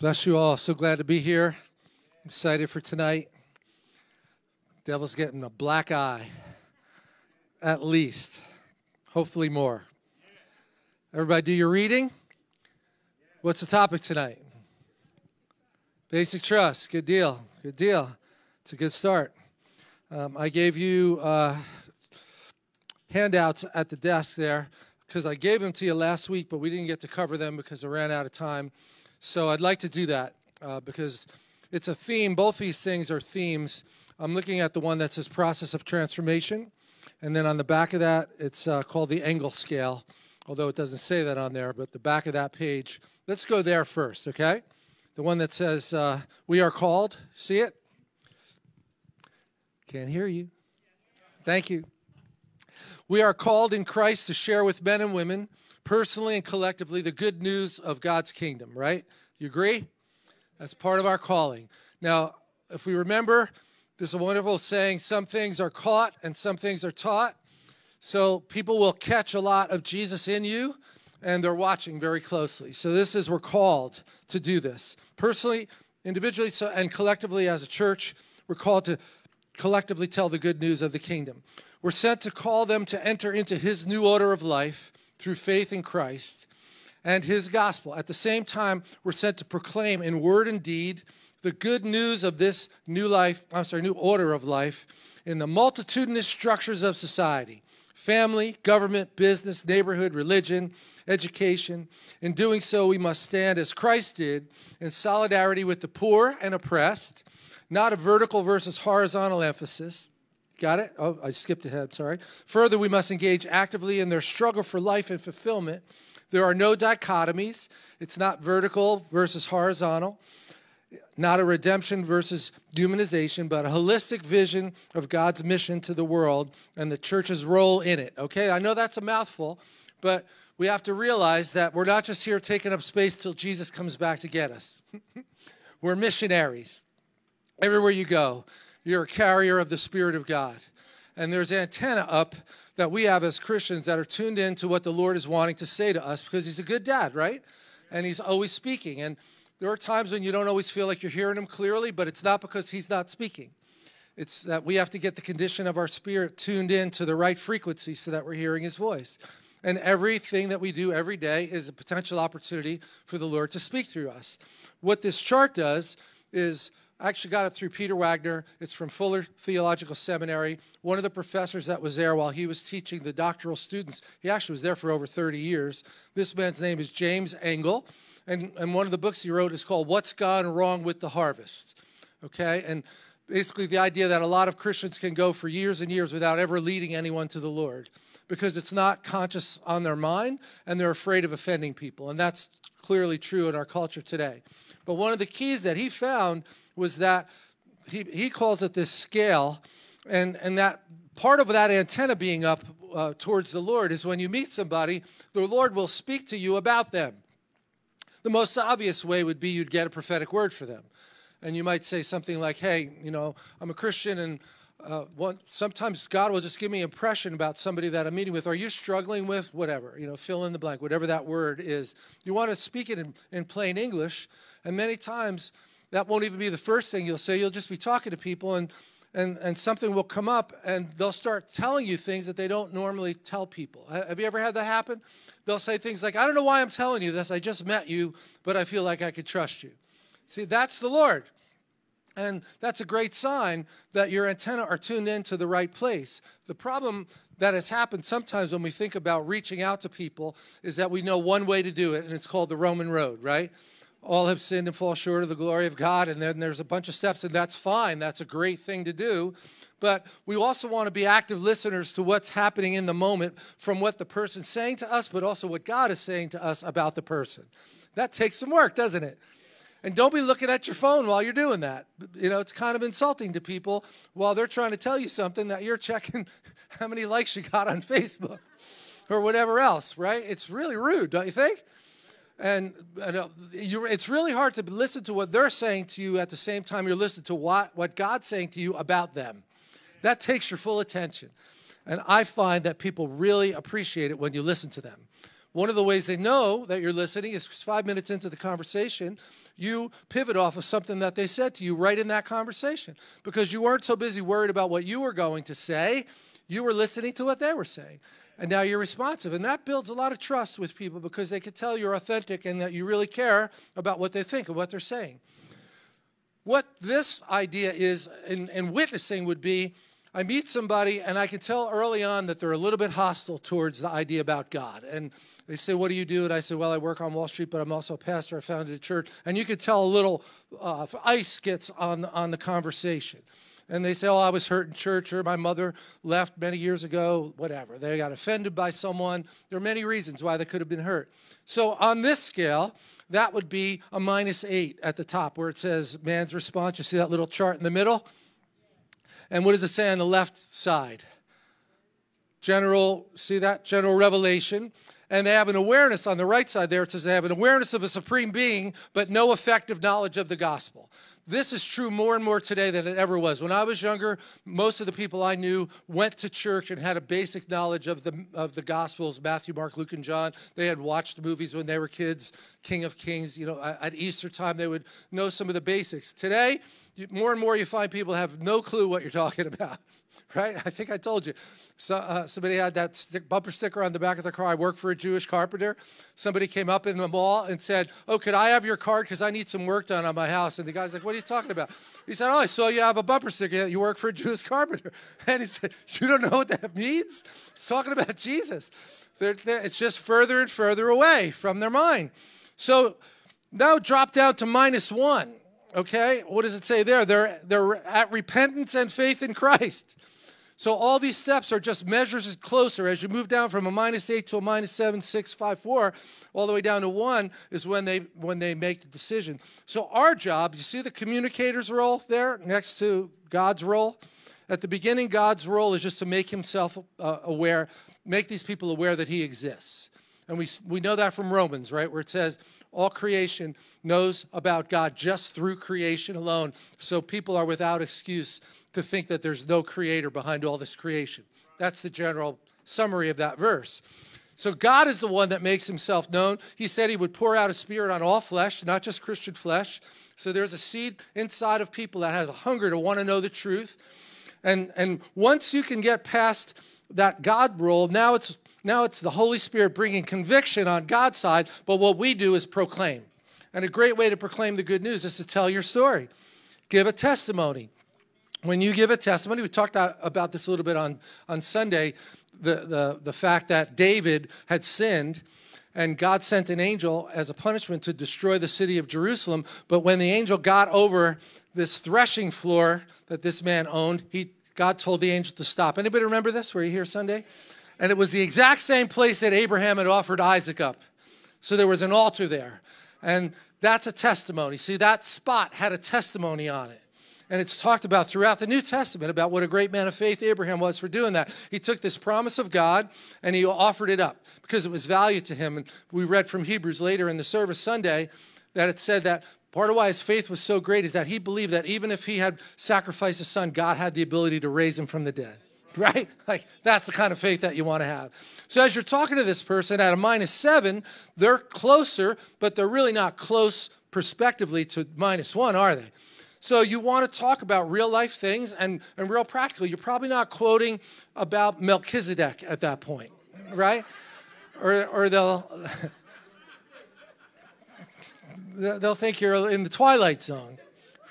Bless you all. So glad to be here. I'm excited for tonight. Devil's getting a black eye, at least, hopefully more. Everybody do your reading. What's the topic tonight? Basic trust. Good deal. Good deal. It's a good start. I gave you handouts at the desk there because I gave them to you last week, but we didn't get to cover them because I ran out of time. So I'd like to do that because it's a theme. Both these things are themes. I'm looking at the one that says process of transformation. And then on the back of that, it's called the Engel scale, although it doesn't say that on there, but the back of that page. Let's go there first, okay? The one that says we are called. See it? Can't hear you. Thank you. We are called in Christ to share with men and women, personally and collectively, the good news of God's kingdom, right? You agree? That's part of our calling. Now, if we remember, there's a wonderful saying, some things are caught and some things are taught. So people will catch a lot of Jesus in you, and they're watching very closely. So this is, we're called to do this. Personally, individually, and collectively as a church, we're called to collectively tell the good news of the kingdom. We're sent to call them to enter into his new order of life, through faith in Christ and his gospel. At the same time, we're sent to proclaim in word and deed the good news of this new order of life in the multitudinous structures of society, family, government, business, neighborhood, religion, education. In doing so, we must stand as Christ did in solidarity with the poor and oppressed, not a vertical versus horizontal emphasis. Got it? Oh, I skipped ahead, sorry. Further, we must engage actively in their struggle for life and fulfillment. There are no dichotomies. It's not vertical versus horizontal, not a redemption versus humanization, but a holistic vision of God's mission to the world and the church's role in it, okay? I know that's a mouthful, but we have to realize that we're not just here taking up space till Jesus comes back to get us. We're missionaries. Everywhere you go, you're a carrier of the Spirit of God. And there's antenna up that we have as Christians that are tuned in to what the Lord is wanting to say to us because he's a good dad, right? And he's always speaking. And there are times when you don't always feel like you're hearing him clearly, but it's not because he's not speaking. It's that we have to get the condition of our spirit tuned in to the right frequency so that we're hearing his voice. And everything that we do every day is a potential opportunity for the Lord to speak through us. What this chart does is, I actually got it through Peter Wagner. It's from Fuller Theological Seminary. One of the professors that was there while he was teaching the doctoral students, he actually was there for over 30 years. This man's name is James Engel, and one of the books he wrote is called What's Gone Wrong with the Harvest, okay? And basically the idea that a lot of Christians can go for years and years without ever leading anyone to the Lord because it's not conscious on their mind, and they're afraid of offending people, and that's clearly true in our culture today. But one of the keys that he found was that he calls it this scale, and that part of that antenna being up towards the Lord is when you meet somebody, the Lord will speak to you about them. The most obvious way would be you'd get a prophetic word for them. And you might say something like, hey, you know, I'm a Christian, and sometimes God will just give me an impression about somebody that I'm meeting with. Are you struggling with whatever? You know, fill in the blank, whatever that word is. You want to speak it in plain English, and many times that won't even be the first thing you'll say. You'll just be talking to people, and something will come up, and they'll start telling you things that they don't normally tell people. Have you ever had that happen? They'll say things like, I don't know why I'm telling you this. I just met you, but I feel like I could trust you. See, that's the Lord. And that's a great sign that your antennae are tuned in to the right place. The problem that has happened sometimes when we think about reaching out to people is that we know one way to do it, and it's called the Roman road, right? All have sinned and fall short of the glory of God, and then there's a bunch of steps, and that's fine. That's a great thing to do. But we also want to be active listeners to what's happening in the moment from what the person's saying to us, but also what God is saying to us about the person. That takes some work, doesn't it? And don't be looking at your phone while you're doing that. You know, it's kind of insulting to people while they're trying to tell you something that you're checking how many likes you got on Facebook or whatever else, right? It's really rude, don't you think? And it's really hard to listen to what they're saying to you at the same time you're listening to what God's saying to you about them. That takes your full attention. And I find that people really appreciate it when you listen to them. One of the ways they know that you're listening is 5 minutes into the conversation, you pivot off of something that they said to you right in that conversation, because you weren't so busy worried about what you were going to say. You were listening to what they were saying, and now you're responsive. And that builds a lot of trust with people, because they can tell you're authentic and that you really care about what they think and what they're saying. What this idea is in witnessing would be, I meet somebody and I can tell early on that they're a little bit hostile towards the idea about God. And they say, what do you do? And I say, well, I work on Wall Street, but I'm also a pastor. I founded a church. And you could tell a little ice gets on the conversation. And they say, oh, I was hurt in church, or my mother left many years ago, whatever. They got offended by someone. There are many reasons why they could have been hurt. So on this scale, that would be a -8 at the top where it says man's response. You see that little chart in the middle? And what does it say on the left side? General, see that? General revelation. And they have an awareness on the right side there. It says they have an awareness of a supreme being, but no effective knowledge of the gospel. This is true more and more today than it ever was. When I was younger, most of the people I knew went to church and had a basic knowledge of the Gospels, Matthew, Mark, Luke, and John. They had watched movies when they were kids, King of Kings. You know, at Easter time, they would know some of the basics. Today, more and more you find people have no clue what you're talking about, right? I think I told you. So, somebody had that bumper sticker on the back of their car, I work for a Jewish carpenter. Somebody came up in the mall and said, oh, could I have your card? Because I need some work done on my house. And the guy's like, what are you talking about? He said, oh, I saw you have a bumper sticker. You work for a Jewish carpenter. And he said, you don't know what that means? It's talking about Jesus. It's just further and further away from their mind. So now drop down to -1. Okay, what does it say there? They're at repentance and faith in Christ. So all these steps are just measures closer. As you move down from a -8 to a -7, 6, 5, 4, all the way down to 1 is when they make the decision. So our job, you see the communicator's role there next to God's role? At the beginning, God's role is just to make himself aware, make these people aware that he exists. And we know that from Romans, right, where it says, all creation knows about God just through creation alone. So people are without excuse to think that there's no creator behind all this creation. That's the general summary of that verse. So God is the one that makes himself known. He said he would pour out his spirit on all flesh, not just Christian flesh. So there's a seed inside of people that has a hunger to want to know the truth. And once you can get past that God role, now it's the Holy Spirit bringing conviction on God's side, but what we do is proclaim. And a great way to proclaim the good news is to tell your story. Give a testimony. When you give a testimony, we talked about this a little bit on Sunday, the fact that David had sinned, and God sent an angel as a punishment to destroy the city of Jerusalem. But when the angel got over this threshing floor that this man owned, God told the angel to stop. Anybody remember this? Were you here Sunday? And it was the exact same place that Abraham had offered Isaac up. So there was an altar there. And that's a testimony. See, that spot had a testimony on it. And it's talked about throughout the New Testament about what a great man of faith Abraham was for doing that. He took this promise of God and he offered it up because it was value to him. And we read from Hebrews later in the service Sunday that it said that part of why his faith was so great is that he believed that even if he had sacrificed his son, God had the ability to raise him from the dead. Right? Like, that's the kind of faith that you want to have. So as you're talking to this person at a -7, they're closer, but they're really not close prospectively to -1, are they? So you want to talk about real life things and real practical. You're probably not quoting about Melchizedek at that point, right? Or they'll think you're in the Twilight Zone,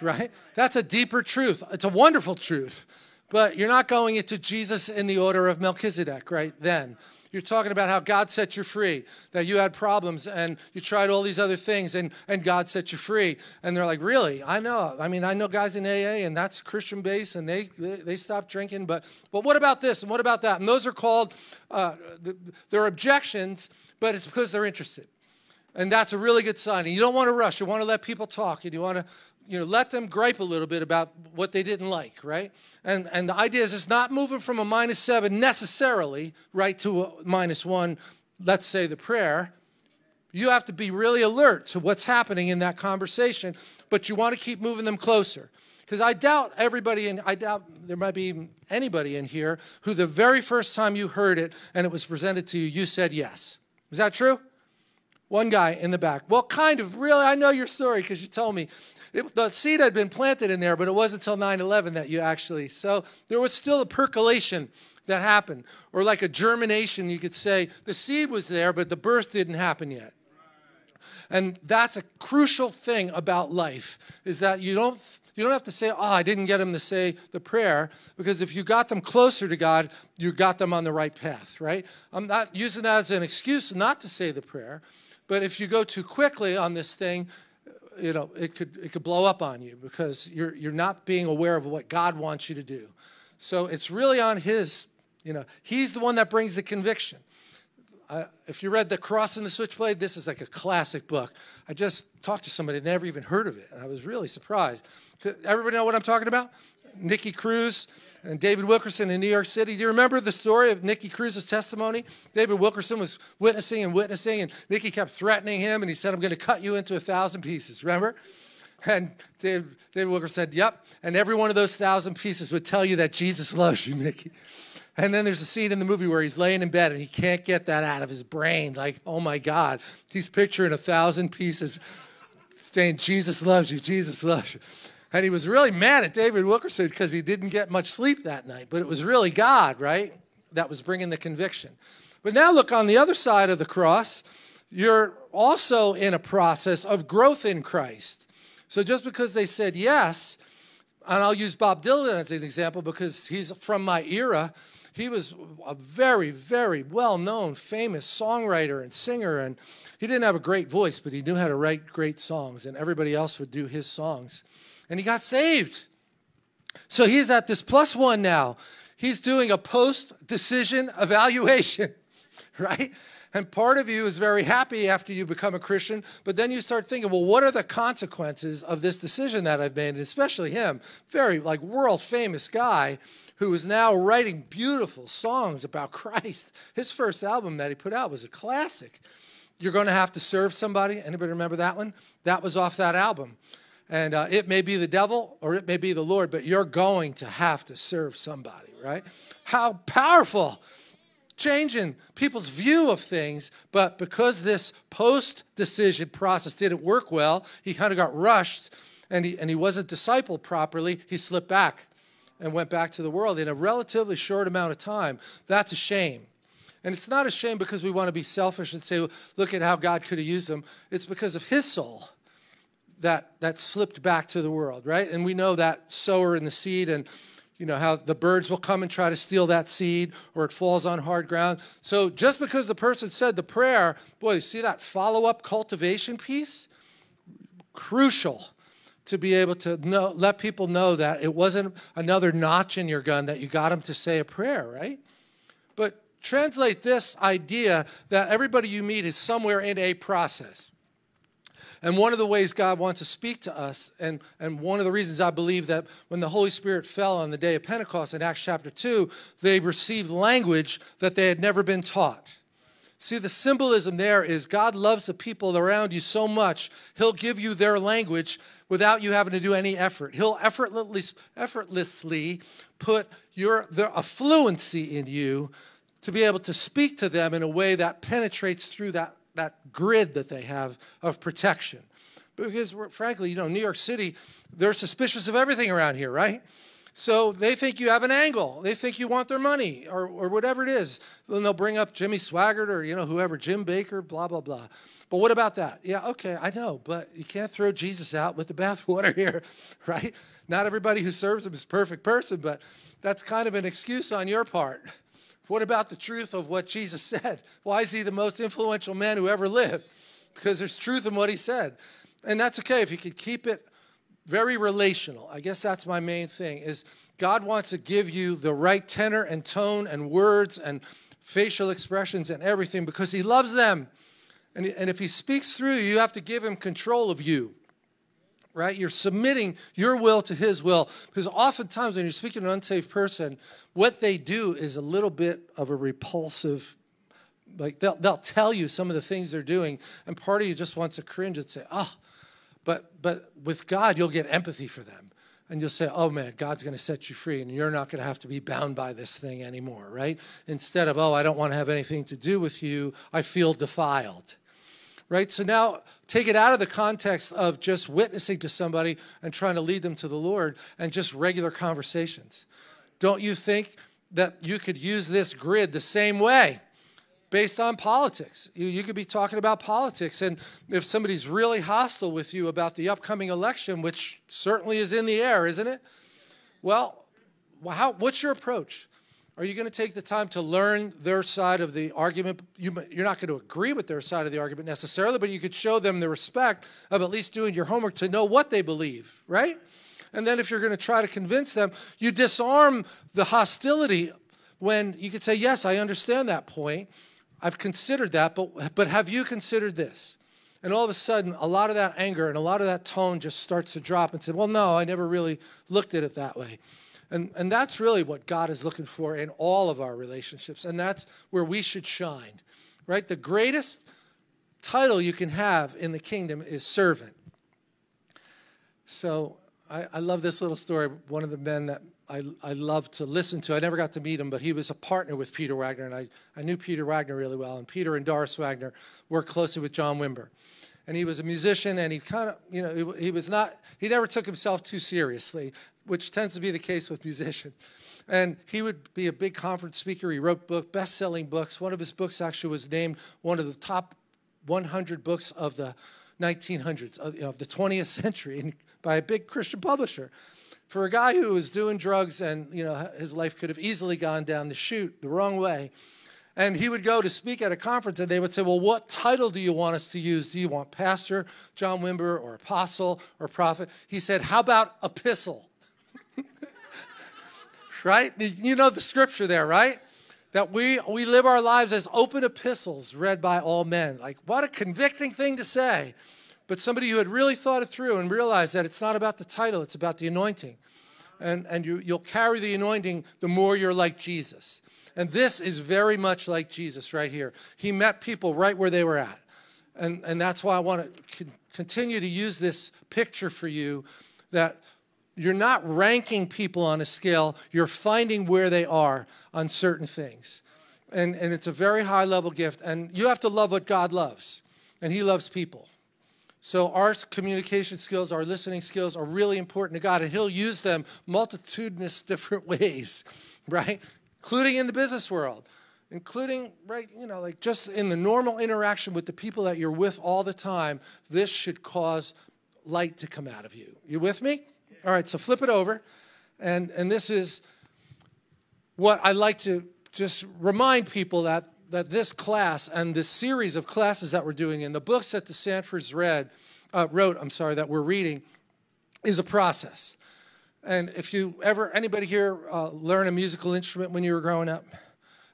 right? That's a deeper truth. It's a wonderful truth. But you're not going into Jesus in the order of Melchizedek right then. You're talking about how God set you free, that you had problems and you tried all these other things and God set you free. And they're like, really? I know. I mean, I know guys in AA and that's Christian based and they stopped drinking. But what about this and what about that? And those are called, they're objections, but it's because they're interested. And that's a really good sign. And you don't want to rush. You want to let people talk and you want to let them gripe a little bit about what they didn't like, right? And the idea is it's not moving from a -7 necessarily right to a -1, let's say the prayer. You have to be really alert to what's happening in that conversation, but you want to keep moving them closer. Because I doubt everybody, and I doubt there might be anybody in here who the very first time you heard it and it was presented to you, you said yes. Is that true? One guy in the back. Well, kind of, really, I know your story because you told me. The seed had been planted in there, but it wasn't until 9/11 that you actually, so there was still a percolation that happened, or like a germination, you could say. The seed was there, but the birth didn't happen yet. And that's a crucial thing about life, is that you don't have to say, oh, I didn't get them to say the prayer, because if you got them closer to God, you got them on the right path, right? I'm not using that as an excuse not to say the prayer, but if you go too quickly on this thing, you know, it could blow up on you because you're not being aware of what God wants you to do. So it's really on his, you know, he's the one that brings the conviction. If you read The Cross and the Switchblade, this is like a classic book. I just talked to somebody, never even heard of it, and I was really surprised. Everybody know what I'm talking about? Nikki Cruz and David Wilkerson in New York City. Do you remember the story of Nikki Cruz's testimony? David Wilkerson was witnessing, and Nikki kept threatening him, and he said, I'm going to cut you into 1,000 pieces, remember? And David Wilkerson said, yep, and every one of those 1,000 pieces would tell you that Jesus loves you, Nikki. And then there's a scene in the movie where he's laying in bed and he can't get that out of his brain. Like, oh my God, he's picturing 1,000 pieces saying, Jesus loves you, Jesus loves you. And he was really mad at David Wilkerson because he didn't get much sleep that night. But it was really God, right, that was bringing the conviction. But now look, on the other side of the cross, you're also in a process of growth in Christ. So just because they said yes, and I'll use Bob Dylan as an example because he's from my era. He was a very, very well-known, famous songwriter and singer, and he didn't have a great voice, but he knew how to write great songs, and everybody else would do his songs. And he got saved. So he's at this +1 now. He's doing a post-decision evaluation, right? And part of you is very happy after you become a Christian, but then you start thinking, well, what are the consequences of this decision that I've made? And especially him, very, like, world-famous guy, who is now writing beautiful songs about Christ. His first album that he put out was a classic. You're going to have to serve somebody. Anybody remember that one? That was off that album. And it may be the devil or it may be the Lord, but you're going to have to serve somebody, right? How powerful. Changing people's view of things, but because this post-decision process didn't work well, he kind of got rushed and he wasn't discipled properly, he slipped back and went back to the world in a relatively short amount of time. That's a shame. And it's not a shame because we want to be selfish and say, well, look at how God could have used them. It's because of his soul that slipped back to the world, right? And we know that sower in the seed, and you know how the birds will come and try to steal that seed, or it falls on hard ground. So just because the person said the prayer, boy, you see that follow-up cultivation piece? Crucial. To be able to know, let people know that it wasn't another notch in your gun that you got them to say a prayer, right? But translate this idea that everybody you meet is somewhere in a process. And one of the ways God wants to speak to us, and one of the reasons I believe that when the Holy Spirit fell on the day of Pentecost in Acts chapter 2, they received language that they had never been taught. See, the symbolism there is God loves the people around you so much, he'll give you their language without you having to do any effort. He'll effortlessly put a fluency in you to be able to speak to them in a way that penetrates through that grid that they have of protection. Because, frankly, you know, New York City, they're suspicious of everything around here, right? So they think you have an angle. They think you want their money or whatever it is. Then they'll bring up Jimmy Swaggart or, you know, whoever, Jim Baker, blah, blah, blah. But what about that? Yeah, okay, I know, but you can't throw Jesus out with the bathwater here, right? Not everybody who serves him is a perfect person, but that's kind of an excuse on your part. What about the truth of what Jesus said? Why is he the most influential man who ever lived? Because there's truth in what he said. And that's okay if you could keep it very relational. I guess that's my main thing, is God wants to give you the right tenor and tone and words and facial expressions and everything because he loves them. And if he speaks through you, you have to give him control of you, right? You're submitting your will to his will, because oftentimes when you're speaking to an unsaved person, what they do is a little bit of a repulsive, like they'll tell you some of the things they're doing, and part of you just wants to cringe and say, oh, But with God, you'll get empathy for them. and you'll say, oh man, God's going to set you free and you're not going to have to be bound by this thing anymore, right? Instead of, oh, I don't want to have anything to do with you, I feel defiled, right? So now take it out of the context of just witnessing to somebody and trying to lead them to the Lord and just regular conversations. Don't you think that you could use this grid the same way? Based on politics. You could be talking about politics, and if somebody's really hostile with you about the upcoming election, which certainly is in the air, isn't it? Well, what's your approach? Are you going to take the time to learn their side of the argument? You're not going to agree with their side of the argument necessarily, but you could show them the respect of at least doing your homework to know what they believe, right? And then if you're going to try to convince them, you disarm the hostility when you could say, yes, I understand that point. I've considered that, but have you considered this? And all of a sudden, a lot of that anger and a lot of that tone just starts to drop and say, well, no, I never really looked at it that way. And that's really what God is looking for in all of our relationships, and that's where we should shine, right? The greatest title you can have in the kingdom is servant. So I love this little story. One of the men that I loved to listen to. I never got to meet him, but he was a partner with Peter Wagner, and I knew Peter Wagner really well. And Peter and Doris Wagner worked closely with John Wimber. And he was a musician, and he kind of, you know, he never took himself too seriously, which tends to be the case with musicians. And he would be a big conference speaker. He wrote best-selling books. One of his books actually was named one of the top 100 books of the 1900s, of the 20th century, by a big Christian publisher. For a guy who was doing drugs and, you know, his life could have easily gone down the chute the wrong way. And he would go to speak at a conference, and they would say, well, what title do you want us to use? Do you want Pastor John Wimber or Apostle or Prophet? He said, how about Epistle? Right? You know the scripture there, right? That we live our lives as open epistles read by all men. Like, what a convicting thing to say. But somebody who had really thought it through and realized that it's not about the title, it's about the anointing. And you'll carry the anointing the more you're like Jesus. And this is very much like Jesus right here. He met people right where they were at. And that's why I want to continue to use this picture for you, that you're not ranking people on a scale, you're finding where they are on certain things. And it's a very high-level gift. And you have to love what God loves, and he loves people. So our communication skills, our listening skills are really important to God, and he'll use them multitudinous different ways, right? Including in the business world, including, right, you know, like just in the normal interaction with the people that you're with all the time, this should cause light to come out of you. You with me? Yeah. All right, so flip it over, and this is what I like to just remind people that this class and this series of classes that we're doing and the books that the Sanfords that we're reading, is a process. And if you ever, anybody here learn a musical instrument when you were growing up?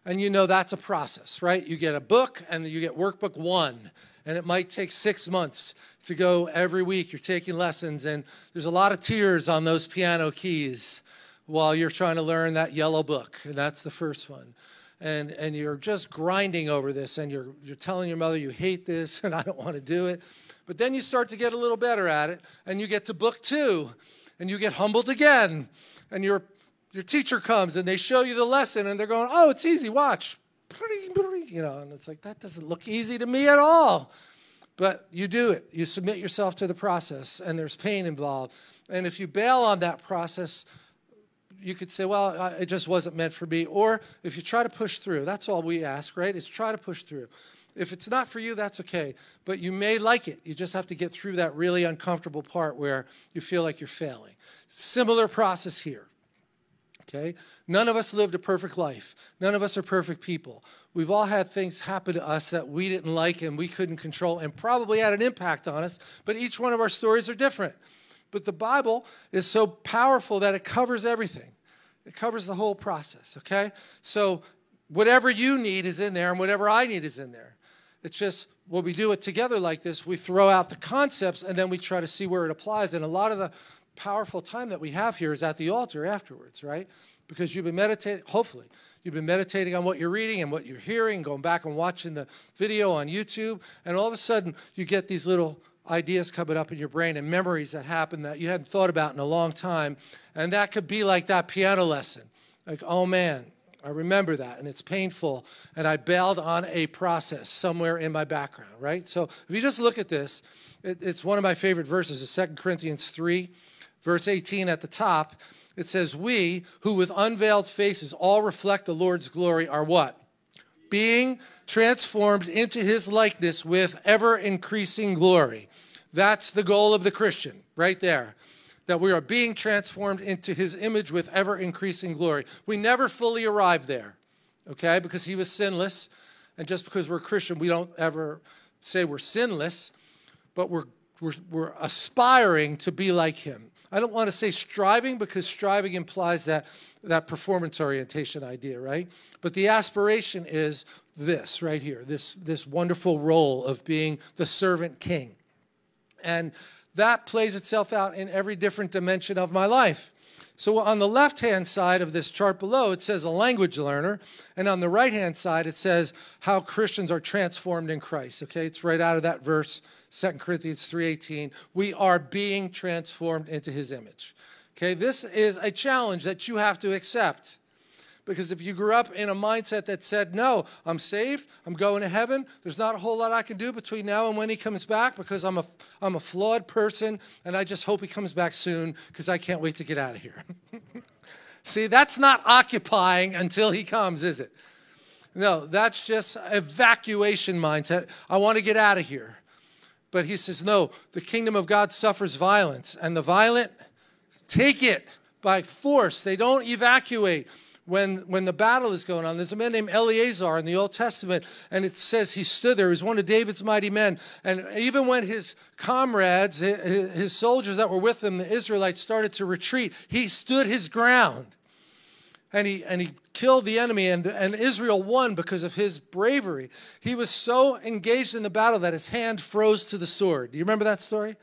And you know that's a process, right? You get a book and you get workbook one, and it might take 6 months to go every week. You're taking lessons, and there's a lot of tears on those piano keys while you're trying to learn that yellow book, and that's the first one. And you're just grinding over this, and you're telling your mother you hate this and I don't want to do it. But then you start to get a little better at it, and you get to book two, and you get humbled again. And your teacher comes, and they show you the lesson, and they're going, oh, it's easy, watch. You know, and it's like, that doesn't look easy to me at all. But you do it. You submit yourself to the process, and there's pain involved. And if you bail on that process, you could say, well, it just wasn't meant for me. Or if you try to push through, that's all we ask, right? It's try to push through. If it's not for you, that's okay. But you may like it. You just have to get through that really uncomfortable part where you feel like you're failing. Similar process here, okay? None of us lived a perfect life. None of us are perfect people. We've all had things happen to us that we didn't like and we couldn't control and probably had an impact on us, but each one of our stories are different. But the Bible is so powerful that it covers everything. It covers the whole process, okay? So whatever you need is in there, and whatever I need is in there. It's just when we do it together like this, we throw out the concepts, and then we try to see where it applies. And a lot of the powerful time that we have here is at the altar afterwards, right? Because you've been meditating, hopefully. You've been meditating on what you're reading and what you're hearing, going back and watching the video on YouTube, and all of a sudden you get these little ideas coming up in your brain and memories that happen that you hadn't thought about in a long time. And that could be like that piano lesson. Like, oh man, I remember that, and it's painful, and I bailed on a process somewhere in my background, right? So if you just look at this, it's one of my favorite verses, 2 Corinthians 3, verse 18 at the top. It says, we who with unveiled faces all reflect the Lord's glory are what? Being transformed into his likeness with ever-increasing glory. That's the goal of the Christian right there, that we are being transformed into his image with ever-increasing glory. We never fully arrive there, okay, because he was sinless. And just because we're Christian, we don't ever say we're sinless, but we're aspiring to be like him. I don't want to say striving, because striving implies that performance orientation idea, right? But the aspiration is this right here, this wonderful role of being the servant king. And that plays itself out in every different dimension of my life. So on the left-hand side of this chart below, it says a language learner. And on the right-hand side, it says how Christians are transformed in Christ. Okay, it's right out of that verse, 2 Corinthians 3:18. We are being transformed into his image. Okay, this is a challenge that you have to accept. Because if you grew up in a mindset that said, no, I'm saved, I'm going to heaven, there's not a whole lot I can do between now and when he comes back, because I'm a flawed person, and I just hope he comes back soon because I can't wait to get out of here. See, that's not occupying until he comes, is it? No, that's just evacuation mindset. I want to get out of here. But he says, no, the kingdom of God suffers violence, and the violent take it by force. They don't evacuate. When the battle is going on, there's a man named Eleazar in the Old Testament, and it says he stood there. He was one of David's mighty men. And even when his comrades, his soldiers that were with him, the Israelites, started to retreat, he stood his ground. And he killed the enemy, and Israel won because of his bravery. He was so engaged in the battle that his hand froze to the sword. Do you remember that story?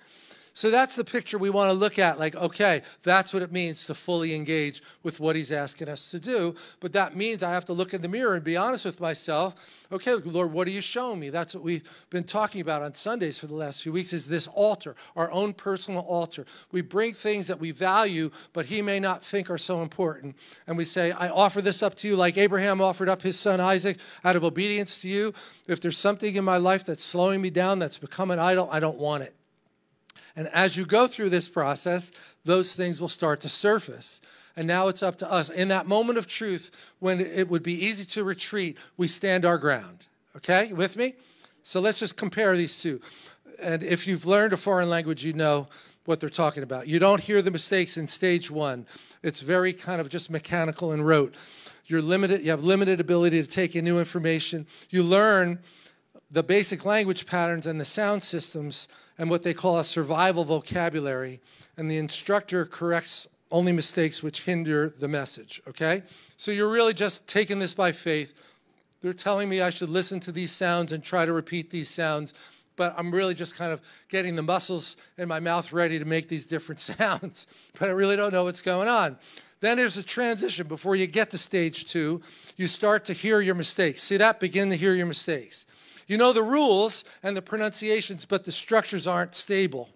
So that's the picture we want to look at, like, okay, that's what it means to fully engage with what he's asking us to do. But that means I have to look in the mirror and be honest with myself. Okay, Lord, what are you showing me? That's what we've been talking about on Sundays for the last few weeks, is this altar, our own personal altar. We bring things that we value, but he may not think are so important. And we say, I offer this up to you, like Abraham offered up his son Isaac out of obedience to you. If there's something in my life that's slowing me down, that's become an idol, I don't want it. And as you go through this process, those things will start to surface. And now it's up to us. In that moment of truth, when it would be easy to retreat, we stand our ground. Okay? You with me? So let's just compare these two. And if you've learned a foreign language, you know what they're talking about. You don't hear the mistakes in stage one. It's very kind of just mechanical and rote. You're limited. You have limited ability to take in new information. You learn the basic language patterns and the sound systems and what they call a survival vocabulary, and the instructor corrects only mistakes which hinder the message, okay? So you're really just taking this by faith. They're telling me I should listen to these sounds and try to repeat these sounds, but I'm really just kind of getting the muscles in my mouth ready to make these different sounds, but I really don't know what's going on. Then there's a transition. Before you get to stage two, you start to hear your mistakes. See that? Begin to hear your mistakes. You know the rules and the pronunciations, but the structures aren't stable.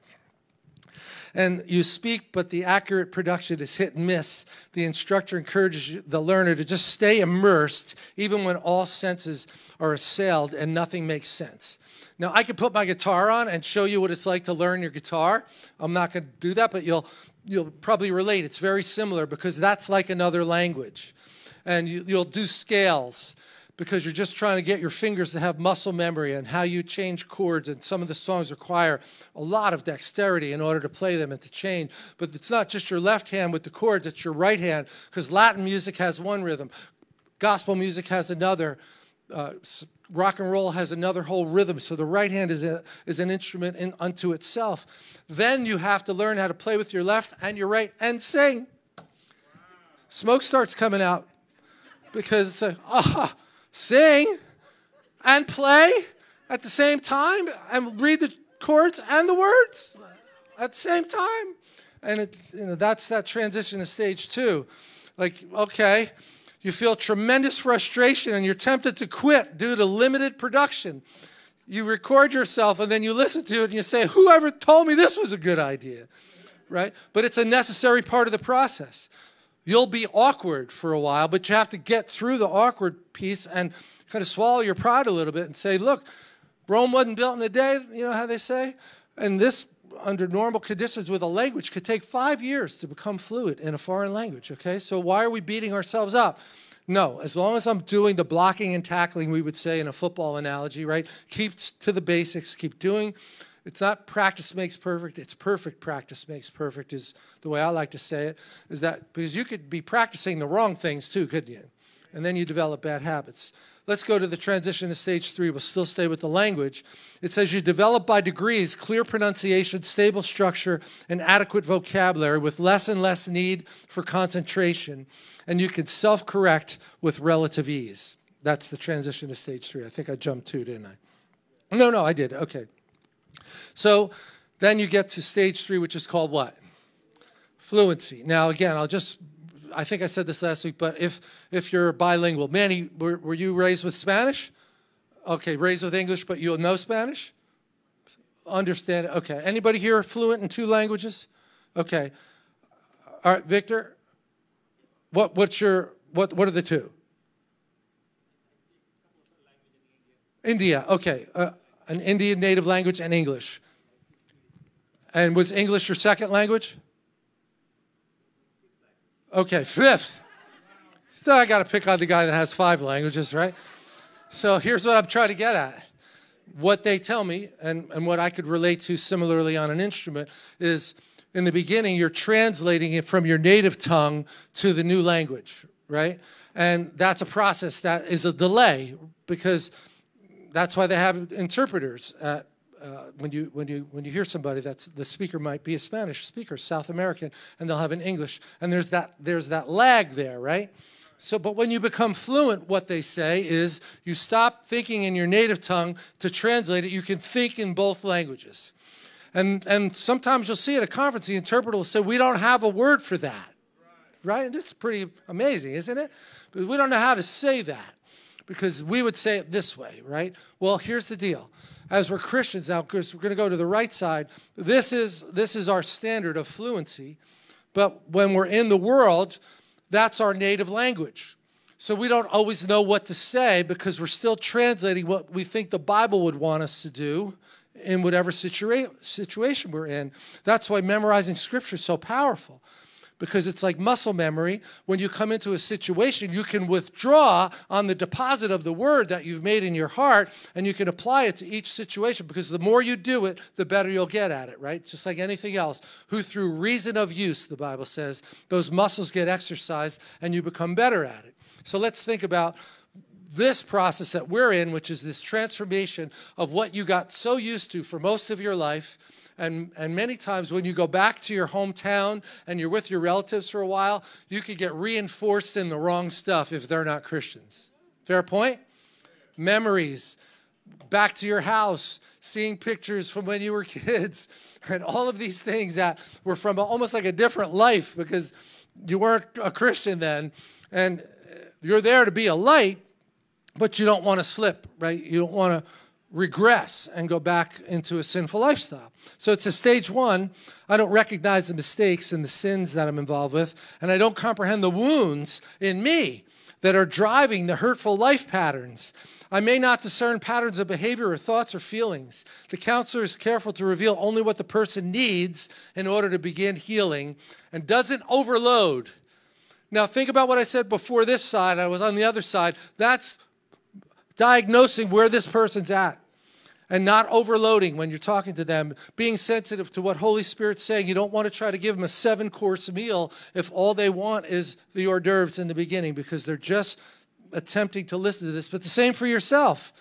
And you speak, but the accurate production is hit and miss. The instructor encourages the learner to just stay immersed, even when all senses are assailed and nothing makes sense. Now, I could put my guitar on and show you what it's like to learn your guitar. I'm not going to do that, but you'll probably relate. It's very similar, because that's like another language. And you'll do scales, because you're just trying to get your fingers to have muscle memory and how you change chords. And some of the songs require a lot of dexterity in order to play them and to change. But it's not just your left hand with the chords, it's your right hand, because Latin music has one rhythm. Gospel music has another. Rock and roll has another whole rhythm. So the right hand is an instrument unto itself. Then you have to learn how to play with your left and your right and sing. Smoke starts coming out, because it's like, ah. Sing and play at the same time, and read the chords and the words at the same time. And that's that transition to stage two. Like, okay, you feel tremendous frustration and you're tempted to quit due to limited production. you record yourself and then you listen to it and you say, whoever told me this was a good idea, right? But it's a necessary part of the process. You'll be awkward for a while, but you have to get through the awkward piece and kind of swallow your pride a little bit and say, look, Rome wasn't built in a day, you know how they say? And this, under normal conditions with a language, could take 5 years to become fluent in a foreign language, okay? So why are we beating ourselves up? No, as long as I'm doing the blocking and tackling, we would say in a football analogy, right? Keep to the basics, keep doing. It's not practice makes perfect, it's perfect practice makes perfect is the way I like to say it, is that because you could be practicing the wrong things too, couldn't you? And then you develop bad habits. Let's go to the transition to stage three. We'll still stay with the language. It says you develop by degrees clear pronunciation, stable structure, and adequate vocabulary with less and less need for concentration, and you can self-correct with relative ease. That's the transition to stage three. I think I jumped two, didn't I? No, I did. Okay. So then you get to stage three, which is called what? Fluency. Now, again, I'll just... I think I said this last week, but if you're bilingual, Manny, were you raised with Spanish? Okay, raised with English, but you'll know Spanish? Understand it, okay. Anybody here fluent in two languages? Okay. All right, Victor, what are the two? India, okay. An Indian native language and English. And was English your second language? Okay, fifth. So I got to pick on the guy that has 5 languages, right? So here's what I'm trying to get at. What they tell me, and what I could relate to similarly on an instrument, is in the beginning you're translating it from your native tongue to the new language, right? And that's a process that is a delay, because that's why they have interpreters at when you hear somebody, that's the speaker might be a Spanish speaker, South American, and they'll have an English, and there's that lag there, right? So, but when you become fluent, what they say is you stop thinking in your native tongue to translate it. You can think in both languages, and sometimes you'll see at a conference the interpreter will say, "We don't have a word for that," right? And it's pretty amazing, isn't it? But we don't know how to say that because we would say it this way, right? Well, here's the deal. As we're Christians now, because we're going to go to the right side, this is our standard of fluency. But when we're in the world, that's our native language. So we don't always know what to say because we're still translating what we think the Bible would want us to do in whatever situation we're in. That's why memorizing Scripture is so powerful, because it's like muscle memory. When you come into a situation, you can withdraw on the deposit of the word that you've made in your heart, and you can apply it to each situation, because the more you do it, the better you'll get at it, right? Just like anything else, who through reason of use, the Bible says, those muscles get exercised and you become better at it. So let's think about this process that we're in, which is this transformation of what you got so used to for most of your life. And many times when you go back to your hometown and you're with your relatives for a while, you could get reinforced in the wrong stuff if they're not Christians. Fair point? Memories, back to your house, seeing pictures from when you were kids, and all of these things that were from almost like a different life because you weren't a Christian then. And you're there to be a light, but you don't want to slip, right? You don't want to regress and go back into a sinful lifestyle. So it's a stage one. I don't recognize the mistakes and the sins that I'm involved with, and I don't comprehend the wounds in me that are driving the hurtful life patterns. I may not discern patterns of behavior or thoughts or feelings. The counselor is careful to reveal only what the person needs in order to begin healing, and doesn't overload. Now think about what I said before this side. I was on the other side. That's diagnosing where this person's at, and not overloading when you're talking to them, being sensitive to what Holy Spirit's saying. You don't want to try to give them a 7-course meal if all they want is the hors d'oeuvres in the beginning, because they're just attempting to listen to this. But the same for yourself,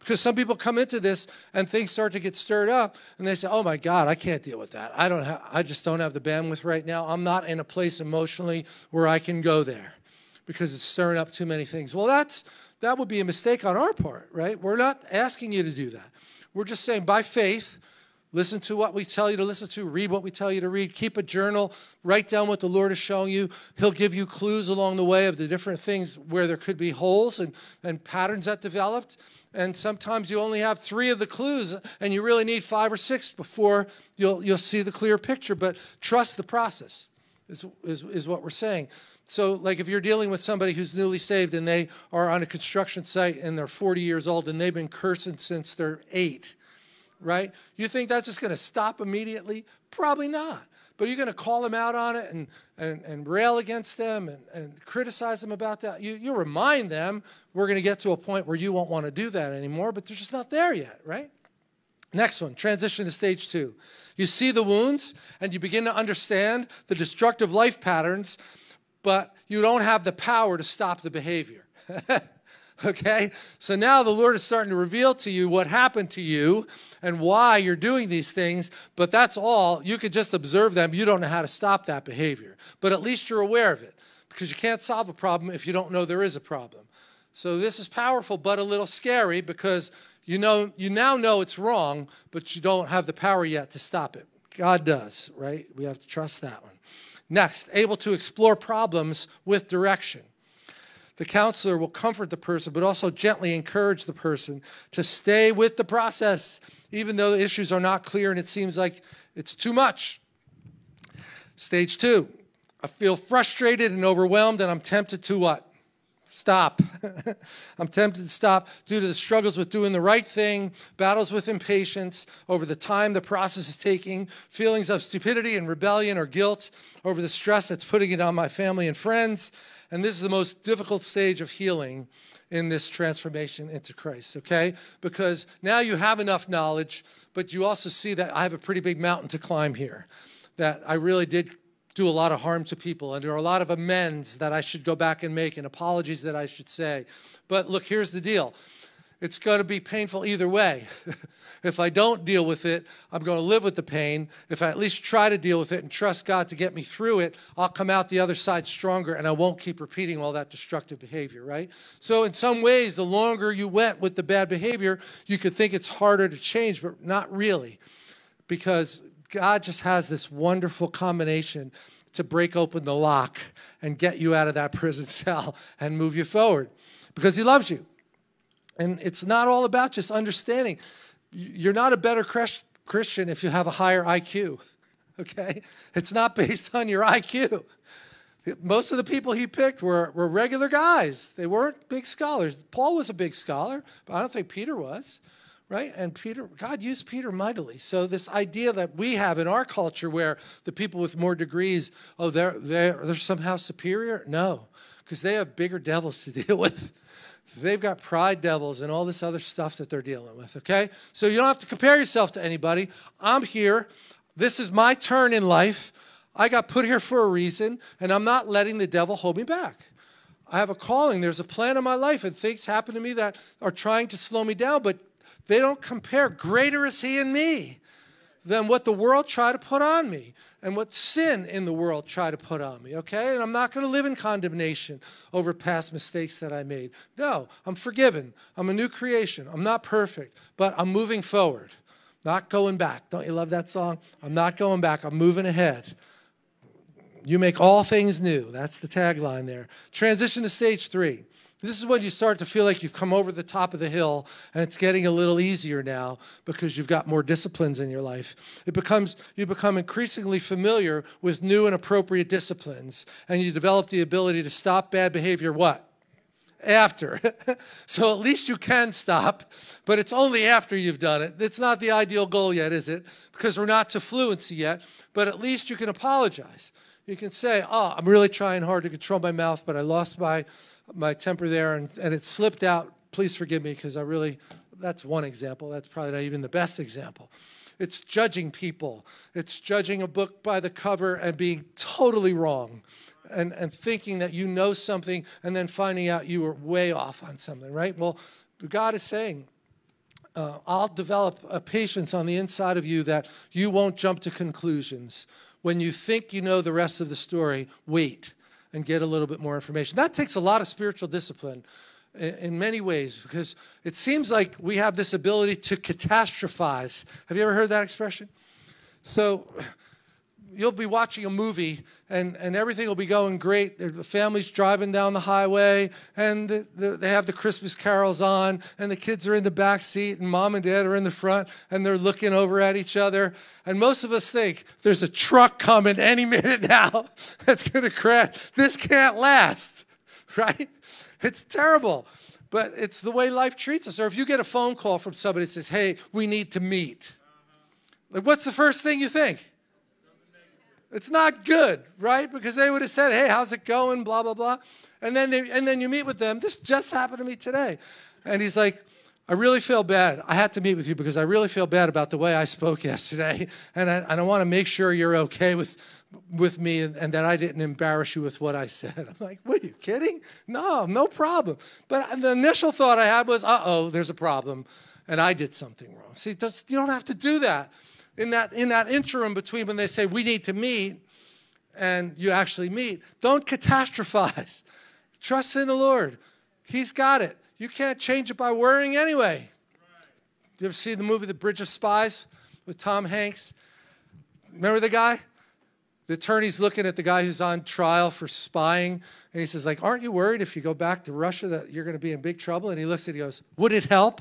because some people come into this and things start to get stirred up, and they say, oh my God, I can't deal with that. I just don't have the bandwidth right now. I'm not in a place emotionally where I can go there because it's stirring up too many things. Well, that would be a mistake on our part, right? We're not asking you to do that. We're just saying by faith, Listen to what we tell you to listen to. Read what we tell you to read. Keep a journal. Write down what the Lord is showing you. He'll give you clues along the way of the different things where there could be holes and patterns that developed. And sometimes you only have 3 of the clues, and you really need 5 or 6 before you'll see the clear picture. But trust the process is what we're saying. So, like, if you're dealing with somebody who's newly saved and they are on a construction site and they're 40 years old and they've been cursing since they're 8, right? You think that's just going to stop immediately? Probably not. But you're going to call them out on it and rail against them and criticize them about that. You remind them, we're going to get to a point where you won't want to do that anymore, but they're just not there yet, right? Next one, transition to stage 2. You see the wounds and you begin to understand the destructive life patterns, but you don't have the power to stop the behavior. Okay? So now the Lord is starting to reveal to you what happened to you and why you're doing these things, but that's all. You could just observe them. You don't know how to stop that behavior, but at least you're aware of it because you can't solve a problem if you don't know there is a problem. So this is powerful but a little scary because you now know it's wrong, but you don't have the power yet to stop it. God does, right? We have to trust that one. Next, able to explore problems with direction. The counselor will comfort the person, but also gently encourage the person to stay with the process, even though the issues are not clear and it seems like it's too much. Stage 2, I feel frustrated and overwhelmed, and I'm tempted to what? Stop. I'm tempted to stop due to the struggles with doing the right thing, battles with impatience over the time the process is taking, feelings of stupidity and rebellion or guilt over the stress that's putting it on my family and friends. And this is the most difficult stage of healing in this transformation into Christ, okay? Because now you have enough knowledge, but you also see that I have a pretty big mountain to climb here, that I really did do a lot of harm to people, and there are a lot of amends that I should go back and make and apologies that I should say. But look, here's the deal. It's going to be painful either way. If I don't deal with it, I'm going to live with the pain. If I at least try to deal with it and trust God to get me through it, I'll come out the other side stronger, and I won't keep repeating all that destructive behavior, right? So in some ways, the longer you went with the bad behavior, you could think it's harder to change, but not really, because God just has this wonderful combination to break open the lock and get you out of that prison cell and move you forward because he loves you. And it's not all about just understanding. You're not a better Christian if you have a higher IQ, okay? It's not based on your IQ. Most of the people he picked were regular guys. They weren't big scholars. Paul was a big scholar, but I don't think Peter was. Right? And Peter, God used Peter mightily. So this idea that we have in our culture where the people with more degrees, oh, they're somehow superior? No, because they have bigger devils to deal with. They've got pride devils and all this other stuff that they're dealing with, okay? So you don't have to compare yourself to anybody. I'm here. This is my turn in life. I got put here for a reason, and I'm not letting the devil hold me back. I have a calling. There's a plan in my life, and things happen to me that are trying to slow me down, but they don't compare. Greater is he in me than what the world tried to put on me and what sin in the world tried to put on me, okay? And I'm not going to live in condemnation over past mistakes that I made. No, I'm forgiven. I'm a new creation. I'm not perfect, but I'm moving forward, not going back. Don't you love that song? I'm not going back. I'm moving ahead. You make all things new. That's the tagline there. Transition to stage 3. This is when you start to feel like you've come over the top of the hill and it's getting a little easier now because you've got more disciplines in your life. You become increasingly familiar with new and appropriate disciplines, and you develop the ability to stop bad behavior what? After. So at least you can stop, but it's only after you've done it. It's not the ideal goal yet, is it? Because we're not to fluency yet, but at least you can apologize. You can say, oh, I'm really trying hard to control my mouth, but I lost my temper there, and it slipped out. Please forgive me because I really, that's one example. That's probably not even the best example. It's judging people. It's judging a book by the cover and being totally wrong and thinking that you know something and then finding out you were way off on something, right? Well, God is saying, I'll develop a patience on the inside of you that you won't jump to conclusions. When you think you know the rest of the story, wait and get a little bit more information. That takes a lot of spiritual discipline. in many ways, because it seems like we have this ability to catastrophize. Have you ever heard that expression? So you'll be watching a movie, and everything will be going great. The family's driving down the highway, and they have the Christmas carols on, and the kids are in the back seat, and mom and dad are in the front, and they're looking over at each other. And most of us think, there's a truck coming any minute now that's going to crash. This can't last, right? It's terrible, but it's the way life treats us. Or if you get a phone call from somebody that says, hey, we need to meet, like, what's the first thing you think? It's not good, right? Because they would have said, hey, how's it going, blah, blah, blah. And then, you meet with them. This just happened to me today. And he's like, I really feel bad. I had to meet with you because I really feel bad about the way I spoke yesterday. And I want to make sure you're okay with me and that I didn't embarrass you with what I said. I'm like, what, are you kidding? No, no problem. But the initial thought I had was, uh-oh, there's a problem, and I did something wrong. See, you don't have to do that. In that interim between when they say we need to meet and you actually meet, don't catastrophize. Trust in the Lord. He's got it. You can't change it by worrying anyway. Right. You ever see the movie The Bridge of Spies with Tom Hanks? Remember the guy? The attorney's looking at the guy who's on trial for spying, and he says, like, aren't you worried if you go back to Russia that you're going to be in big trouble? And he looks at it and goes, would it help?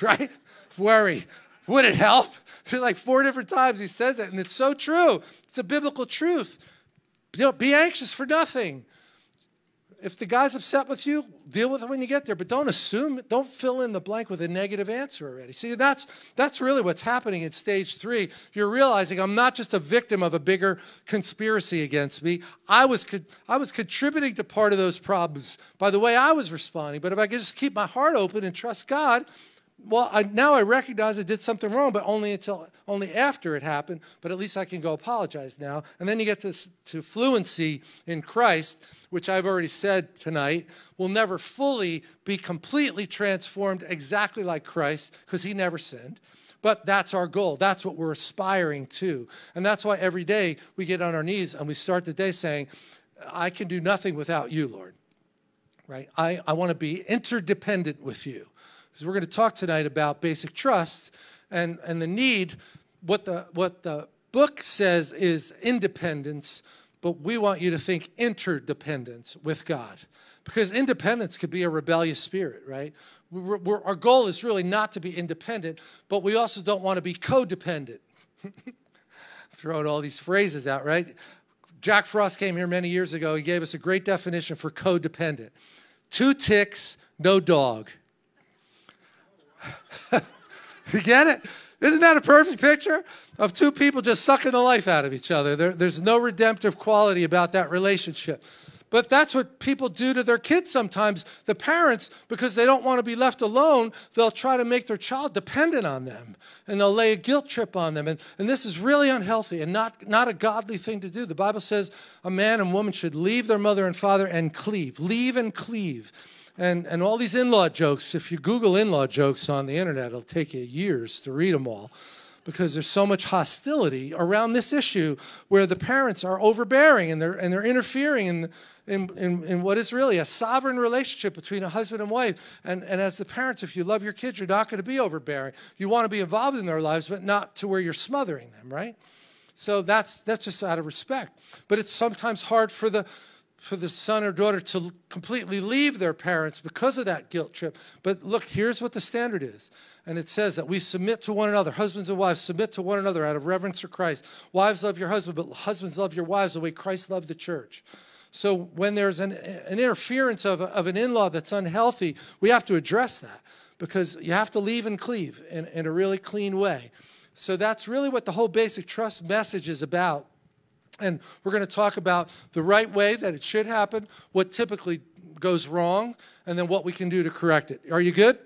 Right? Worry. Would it help? Like 4 different times he says it, and it's so true. It's a biblical truth. You know, be anxious for nothing. If the guy's upset with you, deal with it when you get there, but don't assume it. Don't fill in the blank with a negative answer already. See, that's really what's happening in stage 3. You're realizing I'm not just a victim of a bigger conspiracy against me. I was contributing to part of those problems by the way I was responding, but if I could just keep my heart open and trust God, well, now I recognize I did something wrong, but only after it happened. But at least I can go apologize now. And then you get to fluency in Christ, which I've already said tonight, will never fully be completely transformed exactly like Christ because he never sinned. But that's our goal. That's what we're aspiring to. And that's why every day we get on our knees and we start the day saying, I can do nothing without you, Lord. Right? I want to be interdependent with you. Because we're going to talk tonight about basic trust and the need. What the book says is independence, but we want you to think interdependence with God. Because independence could be a rebellious spirit, right? Our goal is really not to be independent, but we also don't want to be codependent. Throwing all these phrases out, right? Jack Frost came here many years ago. He gave us a great definition for codependent. 2 ticks, no dog. You get it? Isn't that a perfect picture of 2 people just sucking the life out of each other? There's no redemptive quality about that relationship. But that's what people do to their kids sometimes, the parents, because they don't want to be left alone. They'll try to make their child dependent on them, and they'll lay a guilt trip on them. And this is really unhealthy and not a godly thing to do. The Bible says a man and woman should leave their mother and father and cleave. Leave and cleave. And all these in-law jokes, if you Google in-law jokes on the internet, it'll take you years to read them all because there's so much hostility around this issue where the parents are overbearing and they're interfering in what is really a sovereign relationship between a husband and wife. And as the parents, if you love your kids, you're not going to be overbearing. You want to be involved in their lives, but not to where you're smothering them, right? So that's just out of respect. But it's sometimes hard for the son or daughter to completely leave their parents because of that guilt trip. But look, here's what the standard is. And it says that we submit to one another. Husbands and wives submit to one another out of reverence for Christ. Wives love your husband, but husbands love your wives the way Christ loved the church. So when there's an interference of an in-law that's unhealthy, we have to address that because you have to leave and cleave in a really clean way. So that's really what the whole basic trust message is about. And we're going to talk about the right way that it should happen, what typically goes wrong, and then what we can do to correct it. Are you good?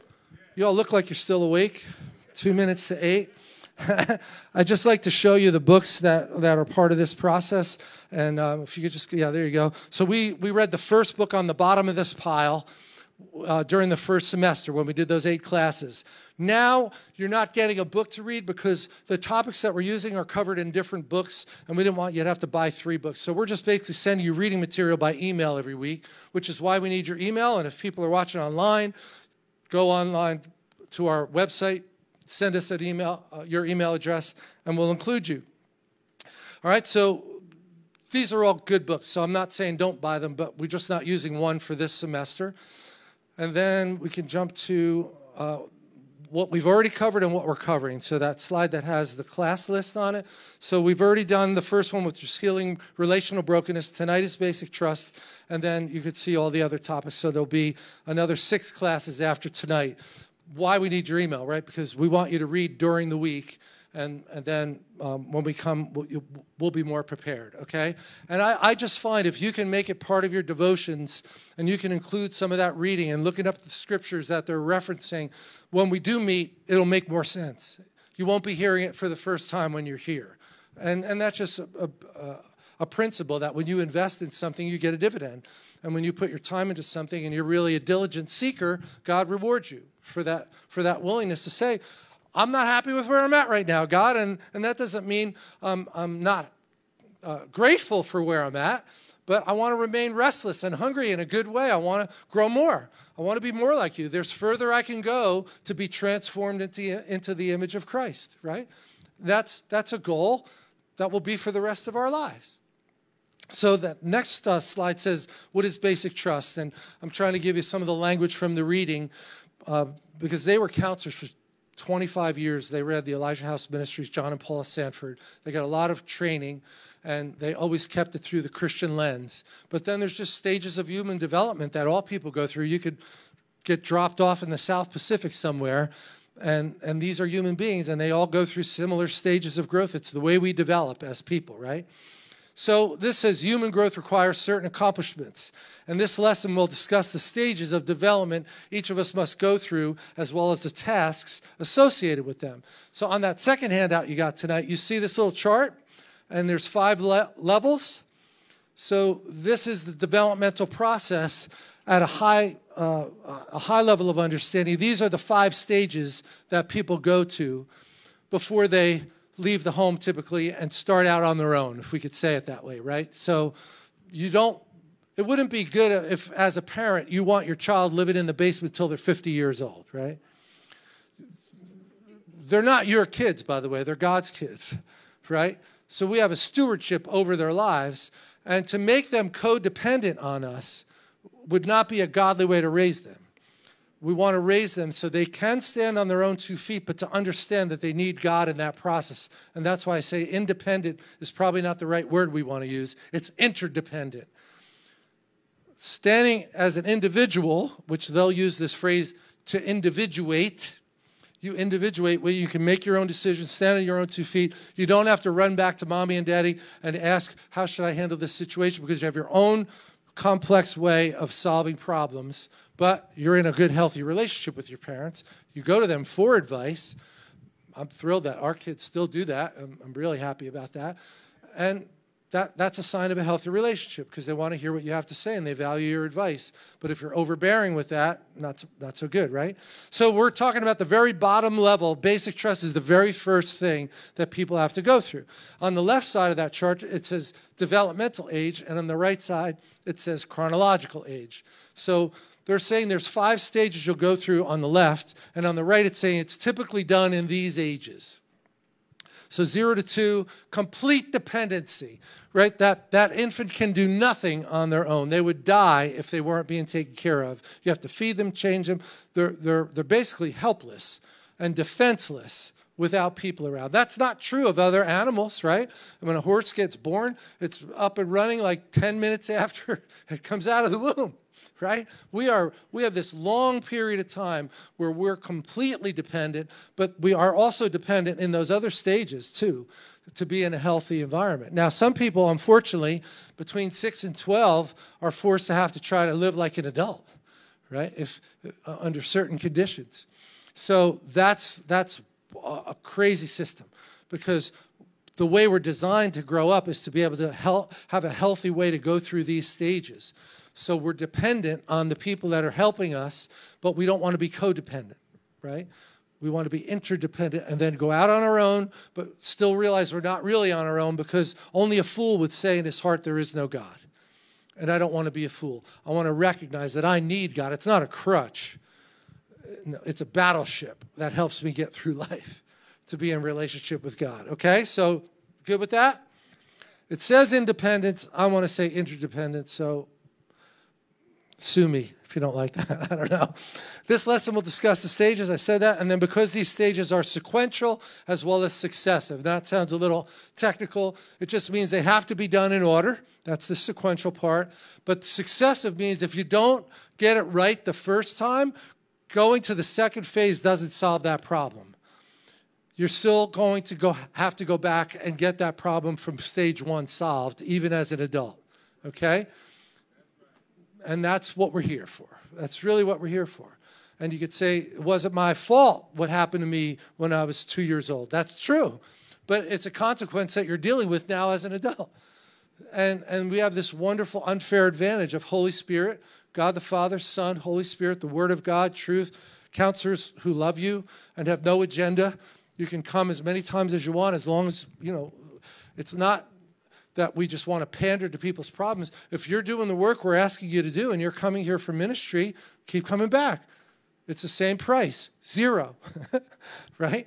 You all look like you're still awake. 7:52. I'd just like to show you the books that are part of this process. And if you could just, yeah, there you go. So we read the first book on the bottom of this pile, during the first semester when we did those 8 classes. Now you're not getting a book to read because the topics that we're using are covered in different books, and we didn't want you to have to buy 3 books. So we're just basically sending you reading material by email every week, which is why we need your email. And if people are watching online, go online to our website, send us an email, your email address, and we'll include you. All right, so these are all good books, so I'm not saying don't buy them, but we're just not using one for this semester. And then we can jump to what we've already covered and what we're covering. So that slide that has the class list on it. So we've already done the first one, which is healing relational brokenness. Tonight is basic trust. And then you could see all the other topics. So there'll be another 6 classes after tonight. Why we need your email, right? Because we want you to read during the week. And then when we come, we'll be more prepared, okay? And I just find if you can make it part of your devotions and you can include some of that reading and looking up the scriptures that they're referencing, when we do meet, it'll make more sense. You won't be hearing it for the first time when you're here. And that's just a principle that when you invest in something, you get a dividend. And when you put your time into something and you're really a diligent seeker, God rewards you for that willingness to say, I'm not happy with where I'm at right now, God, and that doesn't mean I'm not grateful for where I'm at, but I want to remain restless and hungry in a good way. I want to grow more. I want to be more like you. There's further I can go to be transformed into the image of Christ, right? That's a goal that will be for the rest of our lives. So that next slide says, what is basic trust? And I'm trying to give you some of the language from the reading because they were counselors for 25 years. They read the Elijah House Ministries, John and Paula Sanford. They got a lot of training, and they always kept it through the Christian lens. But then there's just stages of human development that all people go through. You could get dropped off in the South Pacific somewhere, and these are human beings, and they all go through similar stages of growth. It's the way we develop as people, right? So this says human growth requires certain accomplishments. And this lesson will discuss the stages of development each of us must go through, as well as the tasks associated with them. So on that second handout you got tonight, you see this little chart, and there's 5 levels. So this is the developmental process at a high level of understanding. These are the 5 stages that people go to before they leave the home typically and start out on their own, if we could say it that way, right? So you don't, it wouldn't be good if as a parent you want your child living in the basement till they're 50 years old, right? They're not your kids, by the way, they're God's kids, right? So we have a stewardship over their lives, and to make them codependent on us would not be a godly way to raise them. We want to raise them so they can stand on their own 2 feet, but to understand that they need God in that process. And that's why I say independent is probably not the right word we want to use. It's interdependent. Standing as an individual, which they'll use this phrase, to individuate. You individuate where you can make your own decisions, stand on your own 2 feet. You don't have to run back to mommy and daddy and ask, how should I handle this situation? Because you have your own complex way of solving problems, but you're in a good, healthy relationship with your parents. You go to them for advice. I'm thrilled that our kids still do that. I'm really happy about that. And that's a sign of a healthy relationship because they want to hear what you have to say and they value your advice. But if you're overbearing with that, not so good, right? So we're talking about the very bottom level. Basic trust is the very first thing that people have to go through. On the left side of that chart, it says developmental age, and on the right side, it says chronological age. So they're saying there's 5 stages you'll go through on the left, and on the right, it's saying it's typically done in these ages. So 0 to 2, complete dependency, right? That infant can do nothing on their own. They would die if they weren't being taken care of. You have to feed them, change them. They're basically helpless and defenseless without people around. That's not true of other animals, right? When a horse gets born, it's up and running like 10 minutes after it comes out of the womb, right? We have this long period of time where we're completely dependent, but we are also dependent in those other stages too, to be in a healthy environment. Now, some people, unfortunately, between 6 and 12 are forced to have to try to live like an adult, right? If under certain conditions. So that's a crazy system because the way we're designed to grow up is to be able to have a healthy way to go through these stages. So we're dependent on the people that are helping us, but we don't want to be codependent, right? We want to be interdependent and then go out on our own, but still realize we're not really on our own, because only a fool would say in his heart there is no God. And I don't want to be a fool. I want to recognize that I need God. It's not a crutch. No, it's a battleship that helps me get through life, to be in relationship with God. Okay, so good with that? It says independence. I want to say interdependence, so sue me if you don't like that. I don't know. This lesson will discuss the stages. I said that. And then because these stages are sequential as well as successive. That sounds a little technical. It just means they have to be done in order. That's the sequential part. But successive means if you don't get it right the first time, going to the second phase doesn't solve that problem. You're still going to have to go back and get that problem from stage one solved, even as an adult, okay? And that's what we're here for. That's really what we're here for. And you could say, it wasn't my fault what happened to me when I was 2 years old. That's true. But it's a consequence that you're dealing with now as an adult. And we have this wonderful unfair advantage of Holy Spirit, God the Father, Son, Holy Spirit, the Word of God, truth, counselors who love you and have no agenda. You can come as many times as you want, as long as, you know, it's not that we just want to pander to people's problems. If you're doing the work we're asking you to do and you're coming here for ministry, keep coming back. It's the same price, zero, right?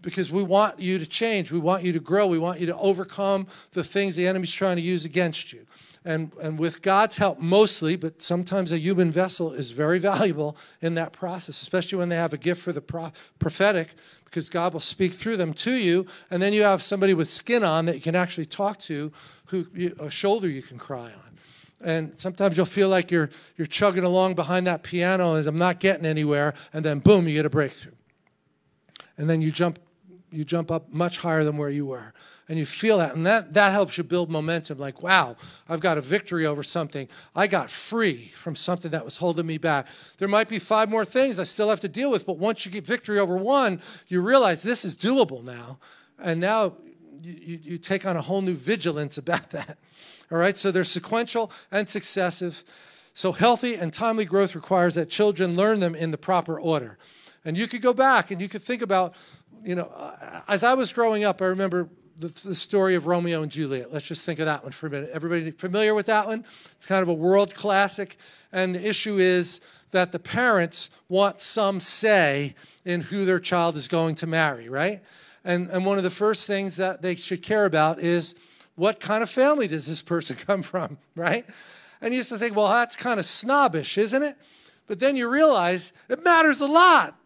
Because we want you to change. We want you to grow. We want you to overcome the things the enemy's trying to use against you. And with God's help mostly, but sometimes a human vessel is very valuable in that process, especially when they have a gift for the prophetic, because God will speak through them to you. And then you have somebody with skin on that you can actually talk to, who a shoulder you can cry on. And sometimes you'll feel like you're chugging along behind that piano and I'm not getting anywhere. And then boom, you get a breakthrough. And then you jump up much higher than where you were. And you feel that, and that helps you build momentum. Like, wow, I've got a victory over something. I got free from something that was holding me back. There might be 5 more things I still have to deal with, but once you get victory over one, you realize this is doable now. And now you take on a whole new vigilance about that. All right, so they're sequential and successive. So healthy and timely growth requires that children learn them in the proper order. And you could go back and you could think about, you know, as I was growing up, I remember the story of Romeo and Juliet. Let's just think of that one for a minute. Everybody familiar with that one? It's kind of a world classic. And the issue is that the parents want some say in who their child is going to marry, right? And one of the first things that they should care about is, what kind of family does this person come from, right? And you used to think, well, that's kind of snobbish, isn't it? But then you realize it matters a lot.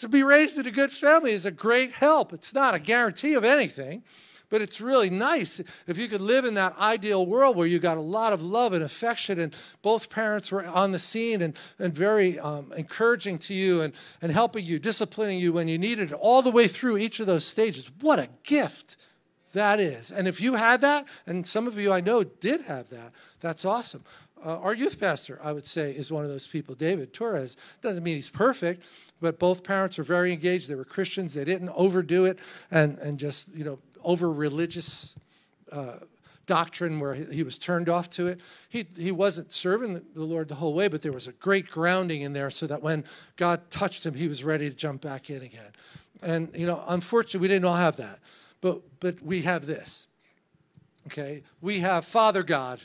To be raised in a good family is a great help. It's not a guarantee of anything, but it's really nice if you could live in that ideal world where you got a lot of love and affection and both parents were on the scene and very encouraging to you and helping you, disciplining you when you needed it, all the way through each of those stages. What a gift that is. And if you had that, and some of you I know did have that, that's awesome. Our youth pastor, I would say, is one of those people, David Torres. Doesn't mean he's perfect, but both parents were very engaged. They were Christians. They didn't overdo it and just, you know, over-religious doctrine where he was turned off to it. He wasn't serving the Lord the whole way, but there was a great grounding in there so that when God touched him, he was ready to jump back in again. And, you know, unfortunately, we didn't all have that, but we have this, okay? We have Father God.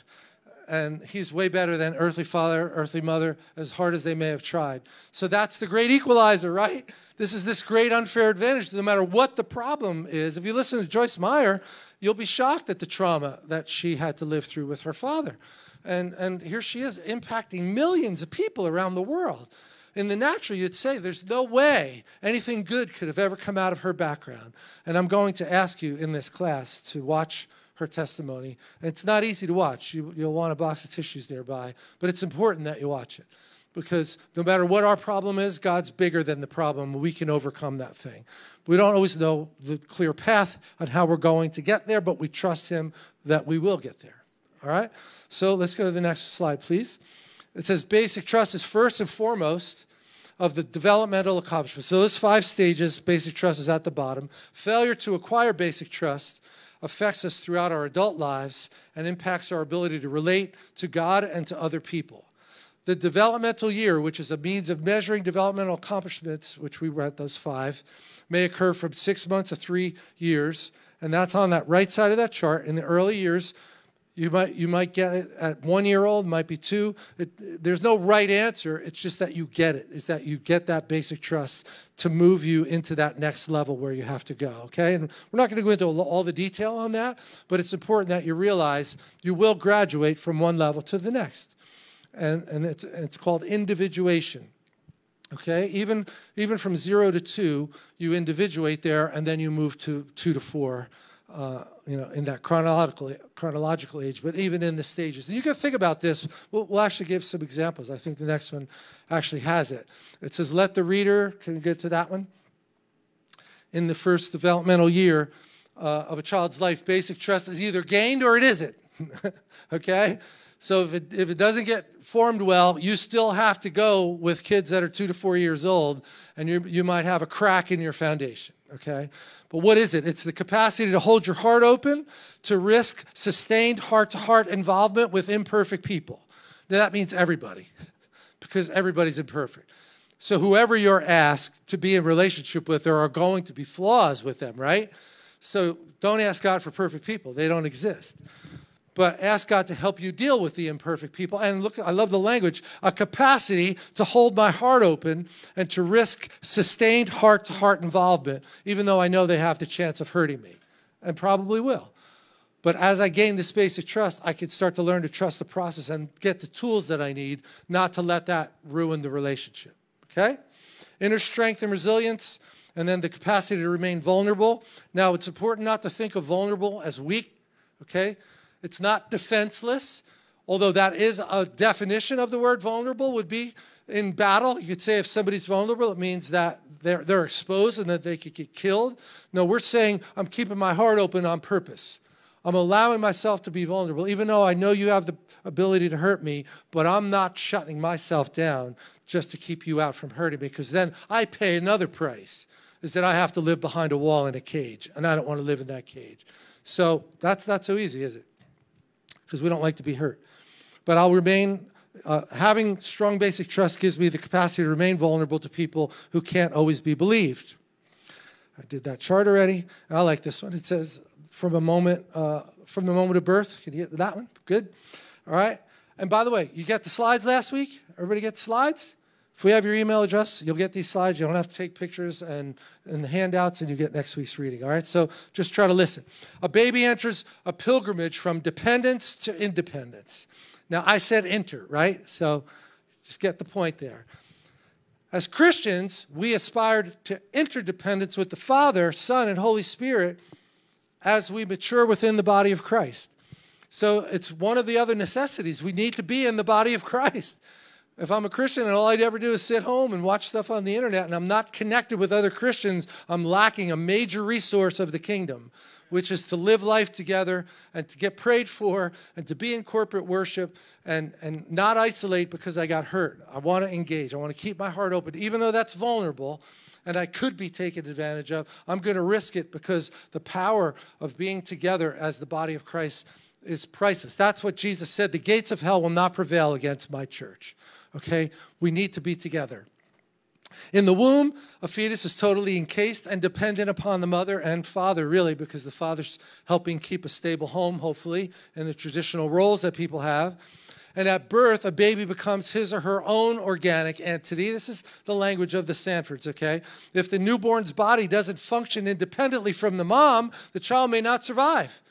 And he's way better than earthly father, earthly mother, as hard as they may have tried. So that's the great equalizer, right? This is this great unfair advantage, no matter what the problem is. If you listen to Joyce Meyer, you'll be shocked at the trauma that she had to live through with her father. And here she is impacting millions of people around the world. In the natural, you'd say there's no way anything good could have ever come out of her background. And I'm going to ask you in this class to watch her testimony. And it's not easy to watch. You'll want a box of tissues nearby, but it's important that you watch it, because no matter what our problem is, God's bigger than the problem. We can overcome that thing. We don't always know the clear path on how we're going to get there, but we trust him that we will get there. All right? So let's go to the next slide, please. It says basic trust is first and foremost of the developmental accomplishment. So those 5 stages, basic trust is at the bottom. Failure to acquire basic trust affects us throughout our adult lives and impacts our ability to relate to God and to other people. The developmental year, which is a means of measuring developmental accomplishments, which we went those 5, may occur from 6 months to 3 years, and that's on that right side of that chart. In the early years, you might get it at 1 year old, might be 2. There's no right answer. It's just that you get it. It's that you get that basic trust to move you into that next level where you have to go, okay? And we're not going to go into all the detail on that, but it's important that you realize you will graduate from one level to the next. And it's called individuation, okay? Even from 0 to 2, you individuate there, and then you move to 2 to 4, you know, in that chronological age, but even in the stages. And you can think about this. We'll actually give some examples. I think the next one actually has it. It says, let the reader, can you get to that one? In the first developmental year of a child's life, basic trust is either gained or it isn't, okay? So if it doesn't get formed well, you still have to go with kids that are 2 to 4 years old, and you might have a crack in your foundation, okay? But what is it? It's the capacity to hold your heart open, to risk sustained heart-to-heart involvement with imperfect people. Now, that means everybody, because everybody's imperfect. So whoever you're asked to be in relationship with, there are going to be flaws with them, right? So don't ask God for perfect people. They don't exist. But ask God to help you deal with the imperfect people. And look, I love the language, a capacity to hold my heart open and to risk sustained heart-to-heart involvement, even though I know they have the chance of hurting me, and probably will. But as I gain the space of trust, I can start to learn to trust the process and get the tools that I need not to let that ruin the relationship, okay? Inner strength and resilience, and then the capacity to remain vulnerable. Now, it's important not to think of vulnerable as weak, okay? It's not defenseless, although that is a definition of the word vulnerable would be in battle. You could say if somebody's vulnerable, it means that they're exposed and that they could get killed. No, we're saying I'm keeping my heart open on purpose. I'm allowing myself to be vulnerable, even though I know you have the ability to hurt me, but I'm not shutting myself down just to keep you out from hurting me, because then I pay another price, is that I have to live behind a wall in a cage, and I don't want to live in that cage. So that's not so easy, is it? Because we don't like to be hurt. But I'll remain, having strong basic trust gives me the capacity to remain vulnerable to people who can't always be believed. I did that chart already. And I like this one. It says, from the moment of birth. Can you get that one? Good. All right. And by the way, you got the slides last week? Everybody get the slides? If we have your email address, you'll get these slides. You don't have to take pictures and the handouts, and you get next week's reading, all right? So just try to listen. A baby enters a pilgrimage from dependence to independence. Now, I said enter, right? So just get the point there. As Christians, we aspire to interdependence with the Father, Son, and Holy Spirit as we mature within the body of Christ. So it's one of the other necessities. We need to be in the body of Christ. If I'm a Christian and all I'd ever do is sit home and watch stuff on the internet and I'm not connected with other Christians, I'm lacking a major resource of the kingdom, which is to live life together and to get prayed for and to be in corporate worship and not isolate because I got hurt. I want to engage. I want to keep my heart open. Even though that's vulnerable and I could be taken advantage of, I'm going to risk it because the power of being together as the body of Christ is priceless. That's what Jesus said. The gates of hell will not prevail against my church. Okay, we need to be together. In the womb, a fetus is totally encased and dependent upon the mother and father, really, because the father's helping keep a stable home, hopefully, in the traditional roles that people have. And at birth, a baby becomes his or her own organic entity. This is the language of the Sanfords, okay? If the newborn's body doesn't function independently from the mom, the child may not survive.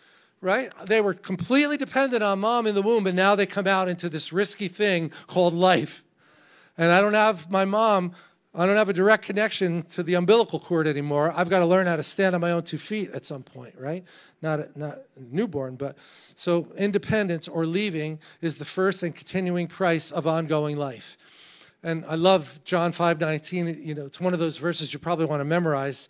Right? They were completely dependent on mom in the womb, and now they come out into this risky thing called life. And I don't have my mom, I don't have a direct connection to the umbilical cord anymore. I've got to learn how to stand on my own 2 feet at some point, right? Not newborn, but so independence or leaving is the first and continuing price of ongoing life. And I love John 5:19. You know, it's one of those verses you probably want to memorize.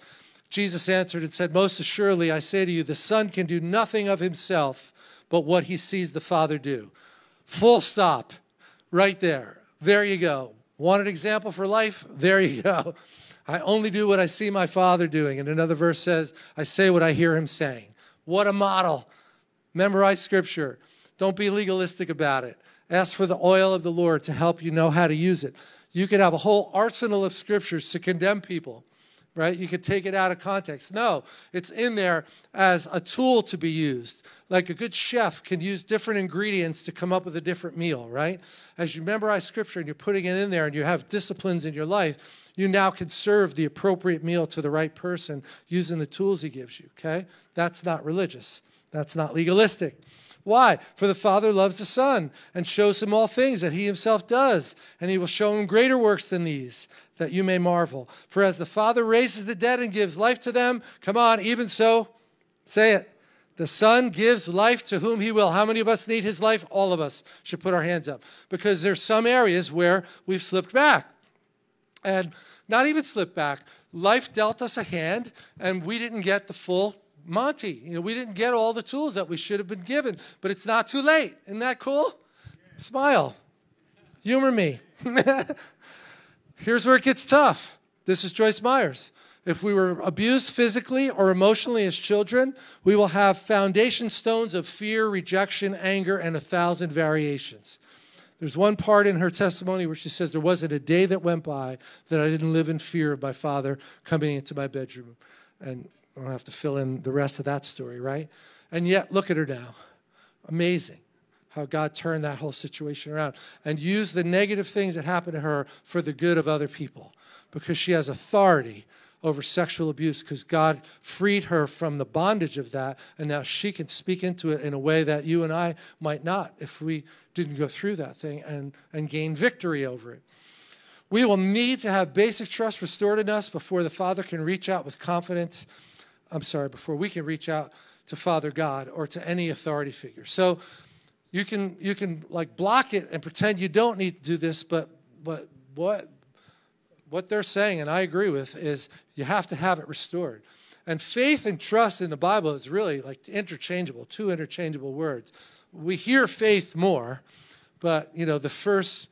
Jesus answered and said, most assuredly, I say to you, the Son can do nothing of himself but what he sees the Father do. Full stop. Right there. There you go. Want an example for life? There you go. I only do what I see my Father doing. And another verse says, I say what I hear him saying. What a model. Memorize Scripture. Don't be legalistic about it. Ask for the oil of the Lord to help you know how to use it. You could have a whole arsenal of scriptures to condemn people, right? You could take it out of context. No, it's in there as a tool to be used. Like a good chef can use different ingredients to come up with a different meal, right? As you memorize Scripture and you're putting it in there and you have disciplines in your life, you now can serve the appropriate meal to the right person using the tools he gives you, okay? That's not religious. That's not legalistic. Why? For the Father loves the Son and shows him all things that he himself does, and he will show him greater works than these, that you may marvel. For as the Father raises the dead and gives life to them, come on, even so, say it, the Son gives life to whom he will. How many of us need his life? All of us should put our hands up, because there's some areas where we've slipped back, and not even slipped back. Life dealt us a hand, and we didn't get the full Monty, you know, we didn't get all the tools that we should have been given, but it's not too late. Isn't that cool? Yeah. Smile. Humor me. Here's where it gets tough. This is Joyce Meyer. If we were abused physically or emotionally as children, we will have foundation stones of fear, rejection, anger, and 1,000 variations. There's one part in her testimony where she says, there wasn't a day that went by that I didn't live in fear of my father coming into my bedroom. And I don't have to fill in the rest of that story, right? And yet, look at her now. Amazing how God turned that whole situation around and used the negative things that happened to her for the good of other people, because she has authority over sexual abuse, because God freed her from the bondage of that, and now she can speak into it in a way that you and I might not if we didn't go through that thing and gain victory over it. We will need to have basic trust restored in us before the Father can reach out with confidence. I'm sorry, before we can reach out to Father God or to any authority figure. So you can like block it and pretend you don't need to do this, but what they're saying, and I agree with, is you have to have it restored. And faith and trust in the Bible is really like interchangeable, two interchangeable words. We hear faith more, but you know, the first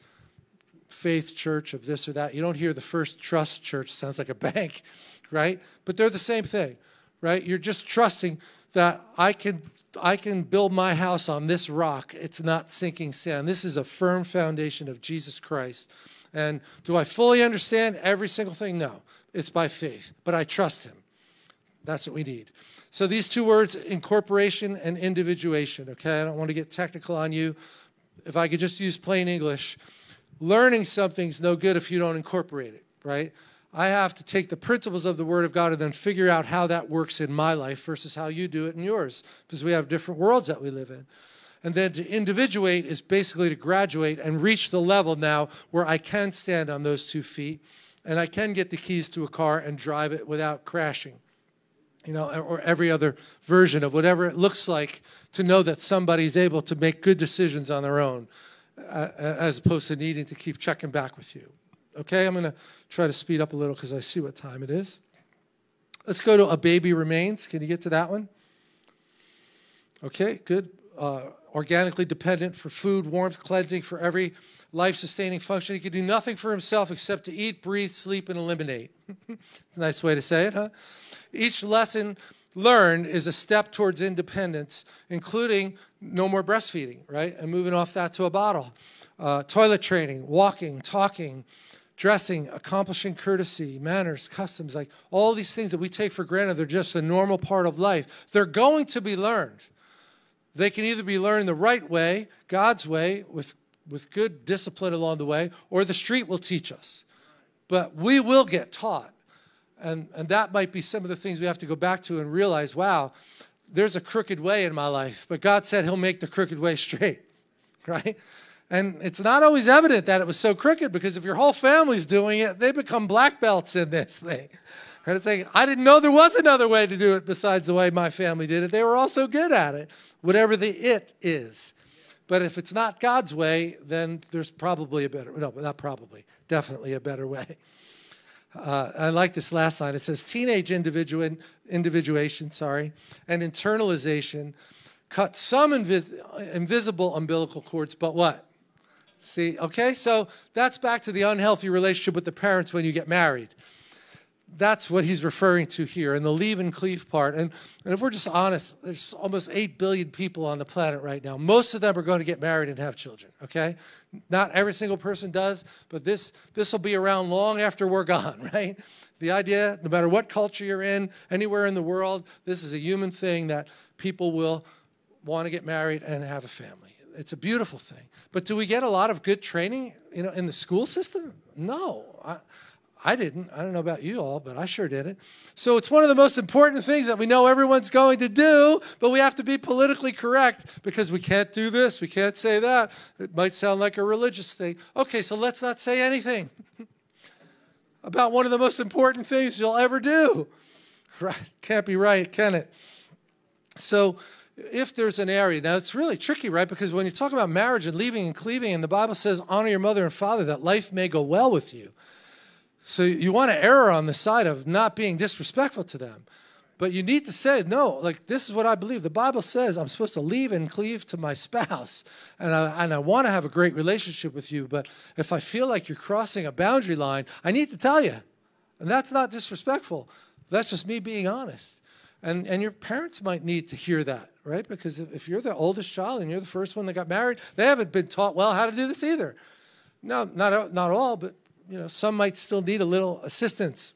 faith church of this or that, you don't hear the first trust church, sounds like a bank, right? But they're the same thing. Right? You're just trusting that I can build my house on this rock. It's not sinking sand. This is a firm foundation of Jesus Christ. And do I fully understand every single thing? No. It's by faith. But I trust him. That's what we need. So these two words, incorporation and individuation, okay? I don't want to get technical on you. If I could just use plain English, learning something's no good if you don't incorporate it, right? I have to take the principles of the Word of God and then figure out how that works in my life versus how you do it in yours, because we have different worlds that we live in. And then to individuate is basically to graduate and reach the level now where I can stand on those 2 feet and I can get the keys to a car and drive it without crashing, you know, or every other version of whatever it looks like to know that somebody's able to make good decisions on their own as opposed to needing to keep checking back with you. Okay, I'm going to try to speed up a little because I see what time it is. Let's go to A Baby Remains. Can you get to that one? Okay, good. Organically dependent for food, warmth, cleansing, for every life-sustaining function. He could do nothing for himself except to eat, breathe, sleep, and eliminate. It's a nice way to say it, huh? Each lesson learned is a step towards independence, including no more breastfeeding, right? And moving off that to a bottle. Toilet training, walking, talking, dressing, accomplishing courtesy, manners, customs, like all these things that we take for granted, they're just a normal part of life. They're going to be learned. They can either be learned the right way, God's way, with good discipline along the way, or the street will teach us. But we will get taught. And that might be some of the things we have to go back to and realize, wow, there's a crooked way in my life. But God said he'll make the crooked way straight, right? And it's not always evident that it was so crooked, because if your whole family's doing it, they become black belts in this thing. And it's like, I didn't know there was another way to do it besides the way my family did it. They were also good at it, whatever the it is. But if it's not God's way, then there's probably a better, no, not probably, definitely a better way. I like this last line. It says, teenage individuation, and internalization cut some invisible umbilical cords, but what? See, okay, so that's back to the unhealthy relationship with the parents when you get married. That's what he's referring to here in the leave and cleave part. And if we're just honest, there's almost 8 billion people on the planet right now. Most of them are going to get married and have children, okay? Not every single person does, but this will be around long after we're gone, right? The idea, no matter what culture you're in, anywhere in the world, this is a human thing that people will want to get married and have a family. It's a beautiful thing. But do we get a lot of good training, you know, in the school system? No. I didn't. I don't know about you all, but I sure didn't. So it's one of the most important things that we know everyone's going to do, but we have to be politically correct because we can't do this, we can't say that. It might sound like a religious thing. Okay, so let's not say anything about one of the most important things you'll ever do. Right? Can't be right, can it? So if there's an area, now it's really tricky, right? Because when you talk about marriage and leaving and cleaving, and the Bible says, honor your mother and father, that life may go well with you. So you want to err on the side of not being disrespectful to them. But you need to say, no, like, this is what I believe. The Bible says I'm supposed to leave and cleave to my spouse. And I want to have a great relationship with you. But if I feel like you're crossing a boundary line, I need to tell you. And that's not disrespectful. That's just me being honest. And your parents might need to hear that, right? Because if you're the oldest child and you're the first one that got married, they haven't been taught well how to do this either. No, not all, but you know, some might still need a little assistance.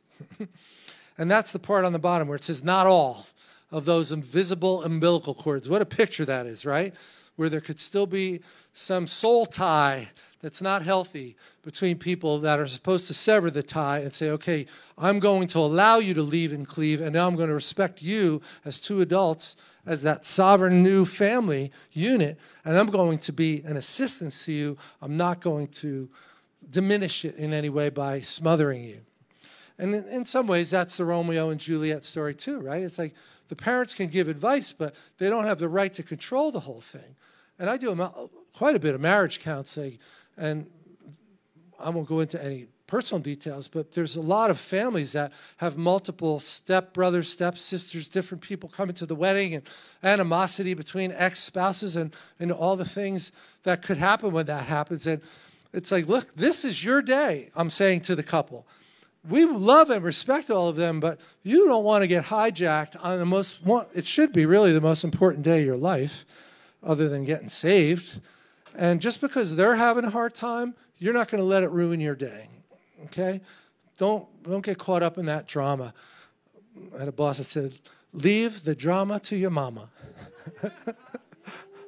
And that's the part on the bottom where it says, not all of those invisible umbilical cords. What a picture that is, right? Where there could still be some soul tie that's not healthy between people that are supposed to sever the tie and say, okay, I'm going to allow you to leave and cleave, and now I'm going to respect you as two adults, as that sovereign new family unit, and I'm going to be an assistance to you. I'm not going to diminish it in any way by smothering you. And in some ways, that's the Romeo and Juliet story too, right? It's like the parents can give advice, but they don't have the right to control the whole thing. And I do quite a bit of marriage counseling, and I won't go into any personal details, but there's a lot of families that have multiple stepbrothers, stepsisters, different people coming to the wedding, and animosity between ex-spouses and all the things that could happen when that happens. And it's like, look, this is your day, I'm saying to the couple. We love and respect all of them, but you don't want to get hijacked on the most, it should be really the most important day of your life, other than getting saved. And just because they're having a hard time, you're not going to let it ruin your day, okay? Don't get caught up in that drama. I had a boss that said, leave the drama to your mama.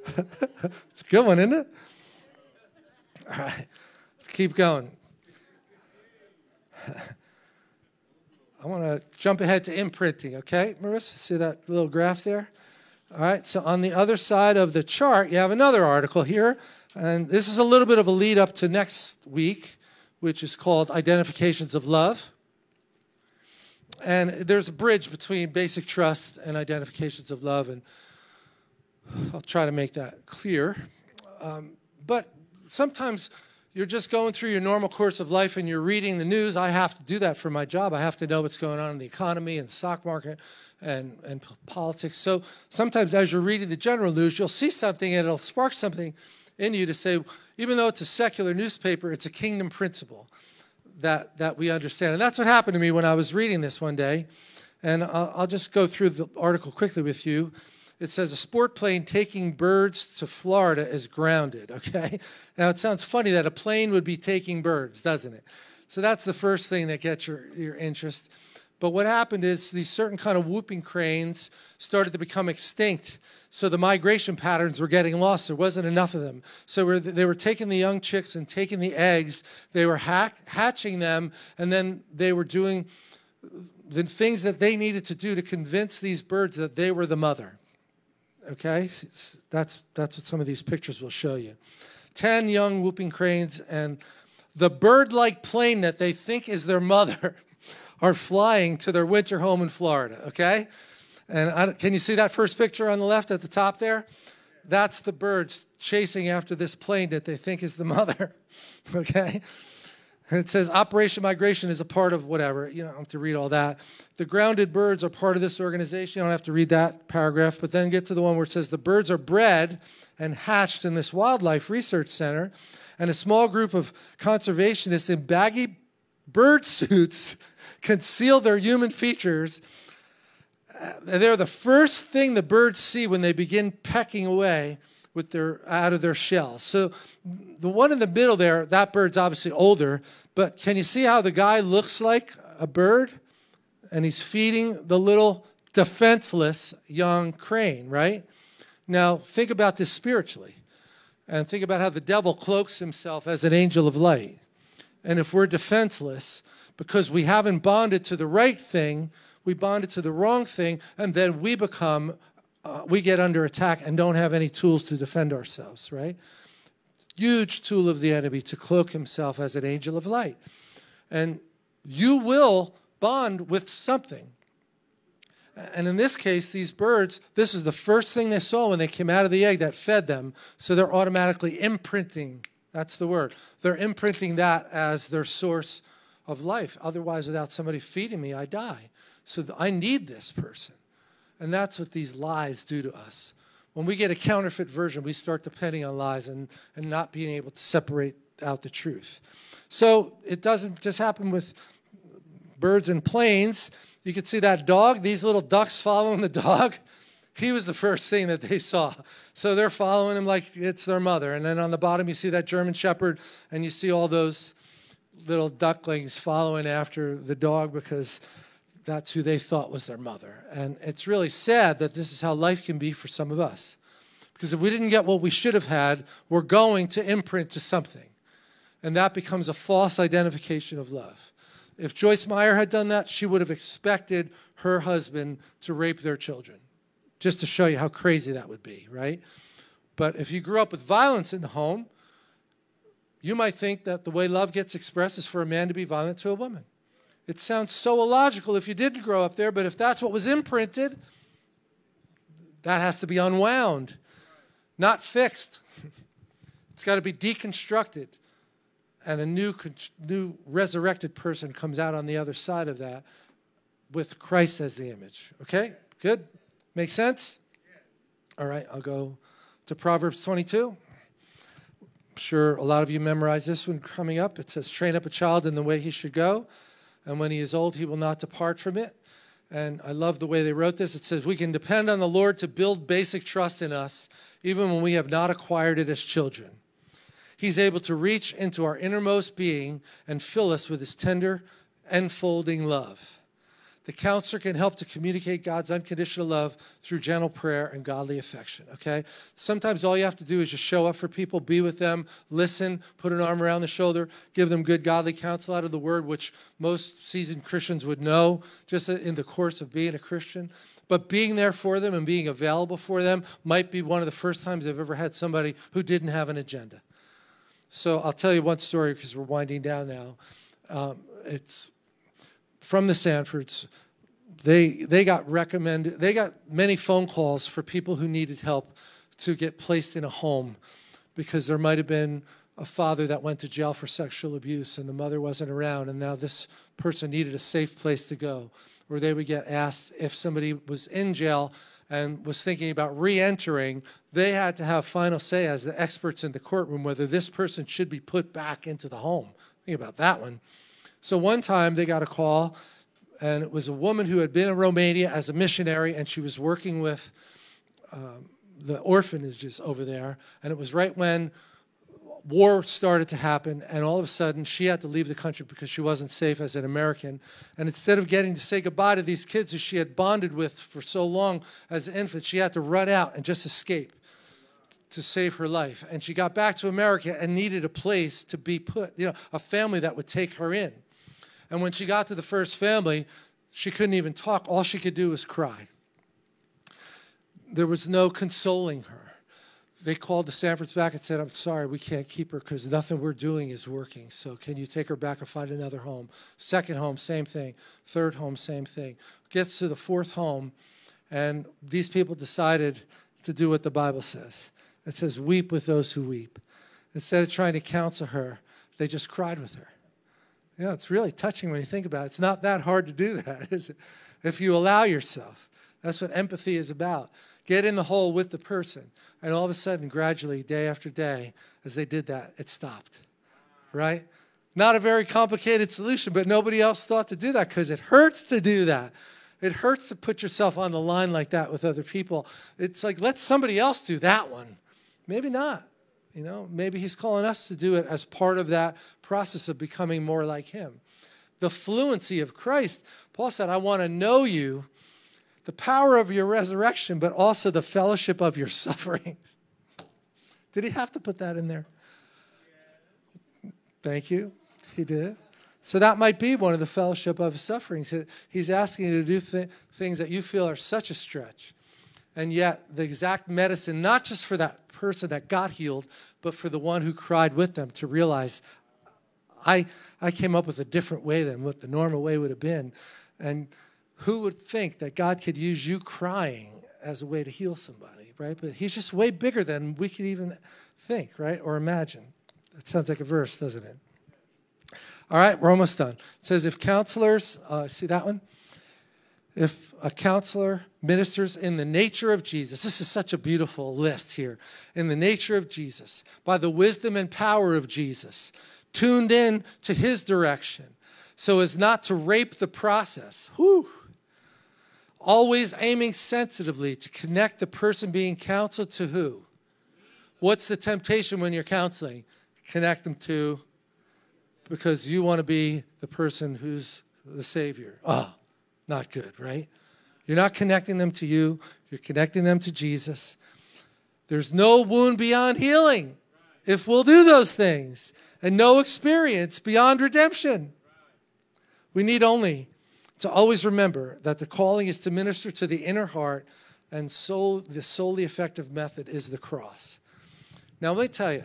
It's a good one, isn't it? All right, let's keep going. I want to jump ahead to imprinting, okay, Marissa? See that little graph there? All right, so on the other side of the chart, you have another article here, and this is a little bit of a lead up to next week, which is called Identifications of Love. And there's a bridge between basic trust and identifications of love, and I'll try to make that clear. But sometimes you're just going through your normal course of life and you're reading the news. I have to do that for my job. I have to know what's going on in the economy and the stock market and politics. So sometimes as you're reading the general news, you'll see something and it'll spark something in you to say, even though it's a secular newspaper, it's a kingdom principle that we understand. And that's what happened to me when I was reading this one day. And I'll just go through the article quickly with you. It says, a sport plane taking birds to Florida is grounded, okay? Now, it sounds funny that a plane would be taking birds, doesn't it? So that's the first thing that gets your interest. But what happened is these certain kind of whooping cranes started to become extinct. So the migration patterns were getting lost. There wasn't enough of them. So they were taking the young chicks and taking the eggs. They were hatching them, and then they were doing the things that they needed to do to convince these birds that they were the mother. Okay, that's what some of these pictures will show you. 10 young whooping cranes and the bird-like plane that they think is their mother are flying to their winter home in Florida, okay? And can you see that first picture on the left at the top there? That's the birds chasing after this plane that they think is the mother, okay? And it says Operation Migration is a part of whatever. You don't have to read all that. The grounded birds are part of this organization. You don't have to read that paragraph, but then get to the one where it says the birds are bred and hatched in this wildlife research center, and a small group of conservationists in baggy Bird suits conceal their human features. They're the first thing the birds see when they begin pecking away with out of their shell. So the one in the middle there, that bird's obviously older, but can you see how the guy looks like a bird? And he's feeding the little defenseless young crane, right? Now, think about this spiritually. And think about how the devil cloaks himself as an angel of light. And if we're defenseless, because we haven't bonded to the right thing, we bonded to the wrong thing, and then we become, we get under attack and don't have any tools to defend ourselves, right? Huge tool of the enemy to cloak himself as an angel of light. And you will bond with something. And in this case, these birds, this is the first thing they saw when they came out of the egg that fed them, so they're automatically imprinting, that's the word, they're imprinting that as their source of life. Otherwise, without somebody feeding me, I die. So I need this person. And that's what these lies do to us. When we get a counterfeit version, we start depending on lies and not being able to separate out the truth. So it doesn't just happen with birds and planes. You could see that dog, these little ducks following the dog. He was the first thing that they saw. So they're following him like it's their mother. And then on the bottom, you see that German shepherd, and you see all those little ducklings following after the dog because that's who they thought was their mother. And it's really sad that this is how life can be for some of us. Because if we didn't get what we should have had, we're going to imprint to something. And that becomes a false identification of love. If Joyce Meyer had done that, she would have expected her husband to rape their children, just to show you how crazy that would be, right? But if you grew up with violence in the home, you might think that the way love gets expressed is for a man to be violent to a woman. It sounds so illogical if you didn't grow up there, but if that's what was imprinted, that has to be unwound, not fixed. It's got to be deconstructed. And a new resurrected person comes out on the other side of that with Christ as the image. Okay? Good? Make sense? All right, I'll go to Proverbs 22. I'm sure a lot of you memorize this one coming up. It says, train up a child in the way he should go, and when he is old, he will not depart from it. And I love the way they wrote this. It says, we can depend on the Lord to build basic trust in us, even when we have not acquired it as children. He's able to reach into our innermost being and fill us with his tender, enfolding love. The counselor can help to communicate God's unconditional love through gentle prayer and godly affection, okay? Sometimes all you have to do is just show up for people, be with them, listen, put an arm around the shoulder, give them good godly counsel out of the word, which most seasoned Christians would know just in the course of being a Christian. But being there for them and being available for them might be one of the first times they've ever had somebody who didn't have an agenda. So I'll tell you one story because we're winding down now. It's from the Sanfords. They got recommended. They got many phone calls for people who needed help to get placed in a home because there might have been a father that went to jail for sexual abuse and the mother wasn't around, and now this person needed a safe place to go. Or they would get asked if somebody was in jail and was thinking about re-entering, they had to have final say as the experts in the courtroom whether this person should be put back into the home. Think about that one. So one time they got a call, and it was a woman who had been in Romania as a missionary, and she was working with the orphanages over there, and it was right when war started to happen, and all of a sudden she had to leave the country because she wasn't safe as an American. And instead of getting to say goodbye to these kids who she had bonded with for so long as an infant, she had to run out and just escape to save her life. And she got back to America and needed a place to be put, you know, a family that would take her in. And when she got to the first family, she couldn't even talk. All she could do was cry. There was no consoling her. They called the Sanfords back and said, I'm sorry, we can't keep her because nothing we're doing is working. So can you take her back and find another home? Second home, same thing. Third home, same thing. Gets to the fourth home, and these people decided to do what the Bible says. It says, weep with those who weep. Instead of trying to counsel her, they just cried with her. You know, it's really touching when you think about it. It's not that hard to do that, is it? If you allow yourself. That's what empathy is about. Get in the hole with the person. And all of a sudden, gradually, day after day, as they did that, it stopped, right? Not a very complicated solution, but nobody else thought to do that because it hurts to do that. It hurts to put yourself on the line like that with other people. It's like, let somebody else do that one. Maybe not. You know, maybe he's calling us to do it as part of that process of becoming more like him. The fluency of Christ. Paul said, I want to know you, the power of your resurrection, but also the fellowship of your sufferings. Did he have to put that in there? Thank you. He did. So that might be one of the fellowship of sufferings. He's asking you to do things that you feel are such a stretch. And yet the exact medicine, not just for that person that got healed, but for the one who cried with them to realize, I came up with a different way than what the normal way would have been. And who would think that God could use you crying as a way to heal somebody, right? But he's just way bigger than we could even think, right, or imagine. That sounds like a verse, doesn't it? All right, we're almost done. It says, if counselors, see that one? If a counselor ministers in the nature of Jesus, this is such a beautiful list here, in the nature of Jesus, by the wisdom and power of Jesus, tuned in to his direction so as not to rape the process. Whew. Always aiming sensitively to connect the person being counseled to who? What's the temptation when you're counseling? Connect them to, because you want to be the person who's the Savior. Oh, not good, right? You're not connecting them to you. You're connecting them to Jesus. There's no wound beyond healing if we'll do those things, and no experience beyond redemption. We need only to always remember that the calling is to minister to the inner heart, and so the solely effective method is the cross. Now, let me tell you,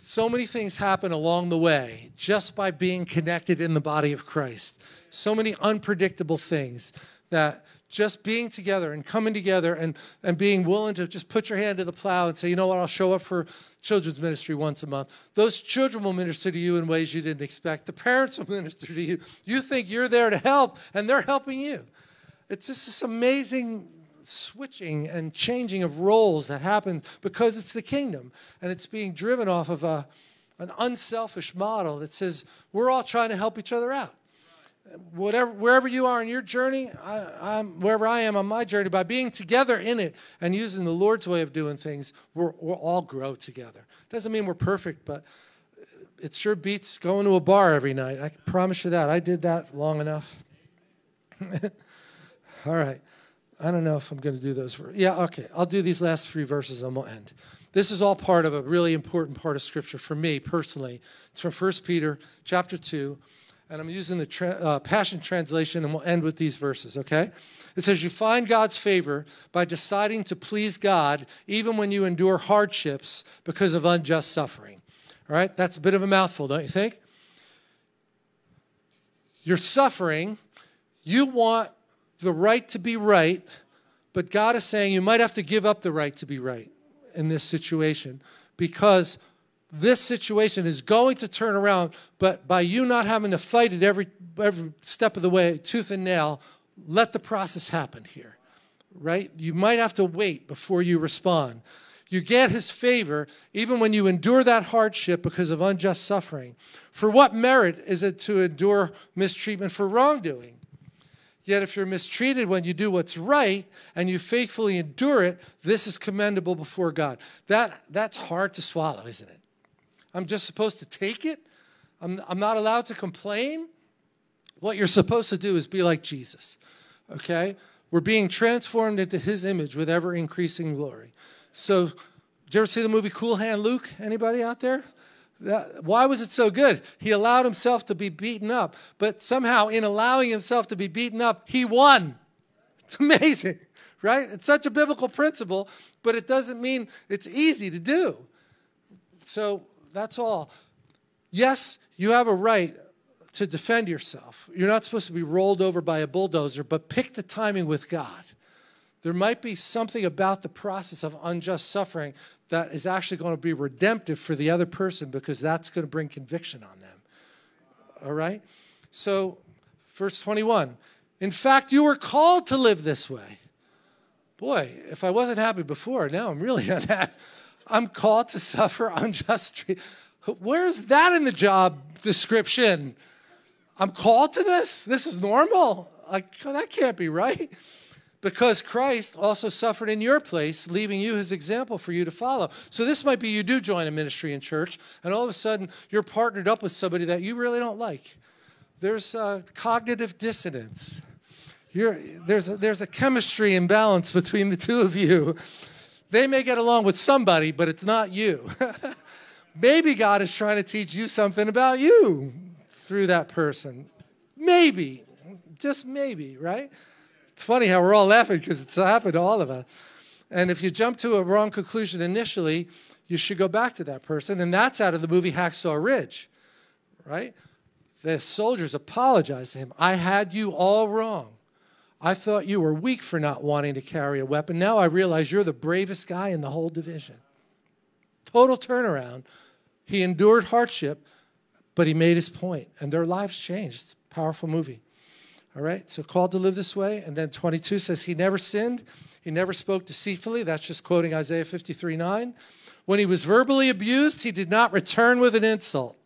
so many things happen along the way just by being connected in the body of Christ. So many unpredictable things that just being together and coming together and being willing to just put your hand to the plow and say, you know what, I'll show up for children's ministry once a month. Those children will minister to you in ways you didn't expect. The parents will minister to you. You think you're there to help, and they're helping you. It's just this amazing switching and changing of roles that happens because it's the kingdom, and it's being driven off of an unselfish model that says we're all trying to help each other out. Whatever, wherever you are in your journey, I'm wherever I am on my journey, by being together in it and using the Lord's way of doing things, we'll all grow together. Doesn't mean we're perfect, but it sure beats going to a bar every night. I can promise you that. I did that long enough. All right. I don't know if I'm going to do those. Yeah, okay. I'll do these last three verses and we'll end. This is all part of a really important part of Scripture for me personally. It's from 1 Peter chapter 2, and I'm using the Passion Translation, and we'll end with these verses, okay? It says, you find God's favor by deciding to please God even when you endure hardships because of unjust suffering. All right? That's a bit of a mouthful, don't you think? You're suffering. You want the right to be right, but God is saying you might have to give up the right to be right in this situation, because this situation is going to turn around, but by you not having to fight it every step of the way, tooth and nail, let the process happen here, right? You might have to wait before you respond. You get his favor even when you endure that hardship because of unjust suffering. For what merit is it to endure mistreatment for wrongdoing? Yet if you're mistreated when you do what's right and you faithfully endure it, this is commendable before God. That's hard to swallow, isn't it? I'm just supposed to take it? I'm not allowed to complain? What you're supposed to do is be like Jesus, okay? We're being transformed into his image with ever-increasing glory. So did you ever see the movie Cool Hand Luke? Anybody out there? Why was it so good? He allowed himself to be beaten up, but somehow in allowing himself to be beaten up, he won. It's amazing, right? It's such a biblical principle, but it doesn't mean it's easy to do. So that's all. Yes, you have a right to defend yourself. You're not supposed to be rolled over by a bulldozer, but pick the timing with God. There might be something about the process of unjust suffering that is actually going to be redemptive for the other person, because that's going to bring conviction on them. All right? So, verse 21. In fact, you were called to live this way. Boy, if I wasn't happy before, now I'm really unhappy. I'm called to suffer unjust treatment. Where's that in the job description? I'm called to this? This is normal. Like, oh, that can't be right. Because Christ also suffered in your place, leaving you his example for you to follow. So this might be you do join a ministry in church, and all of a sudden you're partnered up with somebody that you really don't like. There's cognitive dissonance. There's a chemistry imbalance between the two of you. They may get along with somebody, but it's not you. Maybe God is trying to teach you something about you through that person. Maybe, just maybe, right? It's funny how we're all laughing because it's happened to all of us. And if you jump to a wrong conclusion initially, you should go back to that person. And that's out of the movie Hacksaw Ridge, right? The soldiers apologized to him. I had you all wrong. I thought you were weak for not wanting to carry a weapon. Now I realize you're the bravest guy in the whole division. Total turnaround. He endured hardship, but he made his point, and their lives changed. It's a powerful movie. All right, so called to live this way, and then 22 says he never sinned. He never spoke deceitfully. That's just quoting Isaiah 53:9. When he was verbally abused, he did not return with an insult.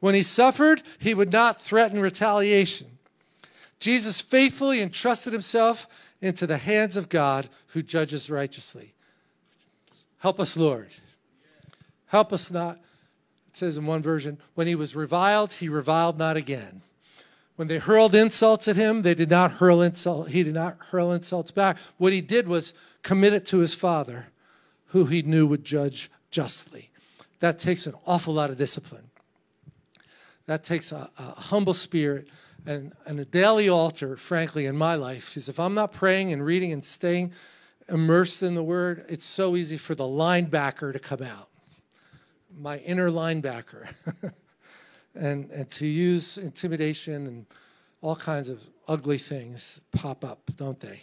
When he suffered, he would not threaten retaliation. Jesus faithfully entrusted himself into the hands of God who judges righteously. Help us, Lord. Help us not. It says in one version, when he was reviled, he reviled not again. When they hurled insults at him, they did not hurl insult. He did not hurl insults back. What he did was commit it to his Father, who he knew would judge justly. That takes an awful lot of discipline. That takes a humble spirit and a daily altar, frankly, in my life. Because if I'm not praying and reading and staying immersed in the Word, it's so easy for the linebacker to come out. My inner linebacker, and to use intimidation and all kinds of ugly things pop up, don't they?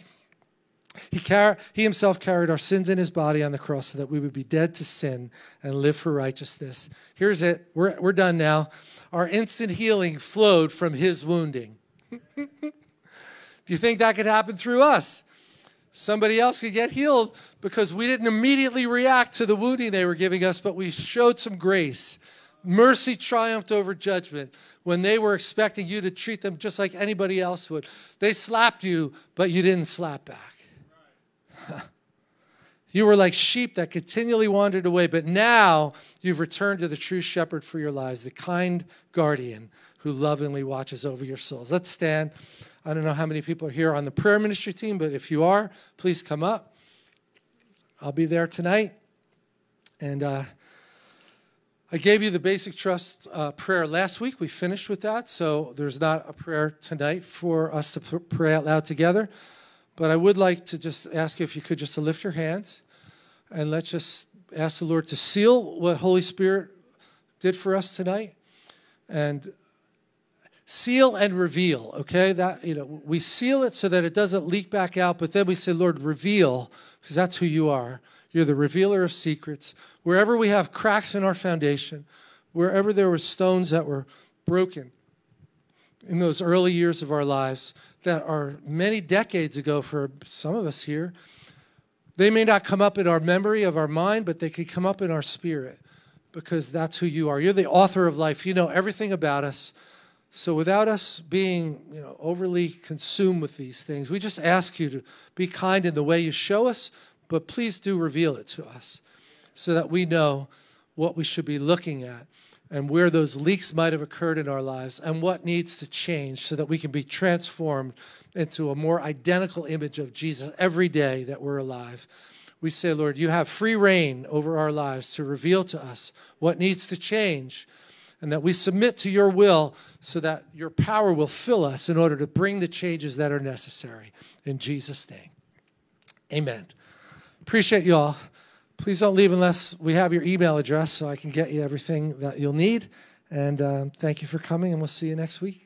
He himself carried our sins in his body on the cross so that we would be dead to sin and live for righteousness. Here's it. We're done now. Our instant healing flowed from his wounding. Do you think that could happen through us? Somebody else could get healed because we didn't immediately react to the wounding they were giving us, but we showed some grace. Mercy triumphed over judgment when they were expecting you to treat them just like anybody else would. They slapped you, but you didn't slap back. You were like sheep that continually wandered away, but now you've returned to the true shepherd for your lives, the kind guardian who lovingly watches over your souls. Let's stand. I don't know how many people are here on the prayer ministry team, but if you are, please come up. I'll be there tonight. And I gave you the basic trust prayer last week. We finished with that, so there's not a prayer tonight for us to pray out loud together. But I would like to just ask you if you could just to lift your hands, and let's just ask the Lord to seal what Holy Spirit did for us tonight. And seal and reveal, okay? That, you know, we seal it so that it doesn't leak back out, but then we say, Lord, reveal, because that's who you are. You're the revealer of secrets. Wherever we have cracks in our foundation, wherever there were stones that were broken in those early years of our lives that are many decades ago for some of us here, they may not come up in our memory of our mind, but they could come up in our spirit, because that's who you are. You're the author of life. You know everything about us. So without us being, you know, overly consumed with these things, we just ask you to be kind in the way you show us, but please do reveal it to us so that we know what we should be looking at and where those leaks might have occurred in our lives and what needs to change so that we can be transformed into a more identical image of Jesus every day that we're alive. We say, Lord, you have free reign over our lives to reveal to us what needs to change, and that we submit to your will so that your power will fill us in order to bring the changes that are necessary. In Jesus' name, amen. Appreciate you all. Please don't leave unless we have your email address so I can get you everything that you'll need. And thank you for coming, and we'll see you next week.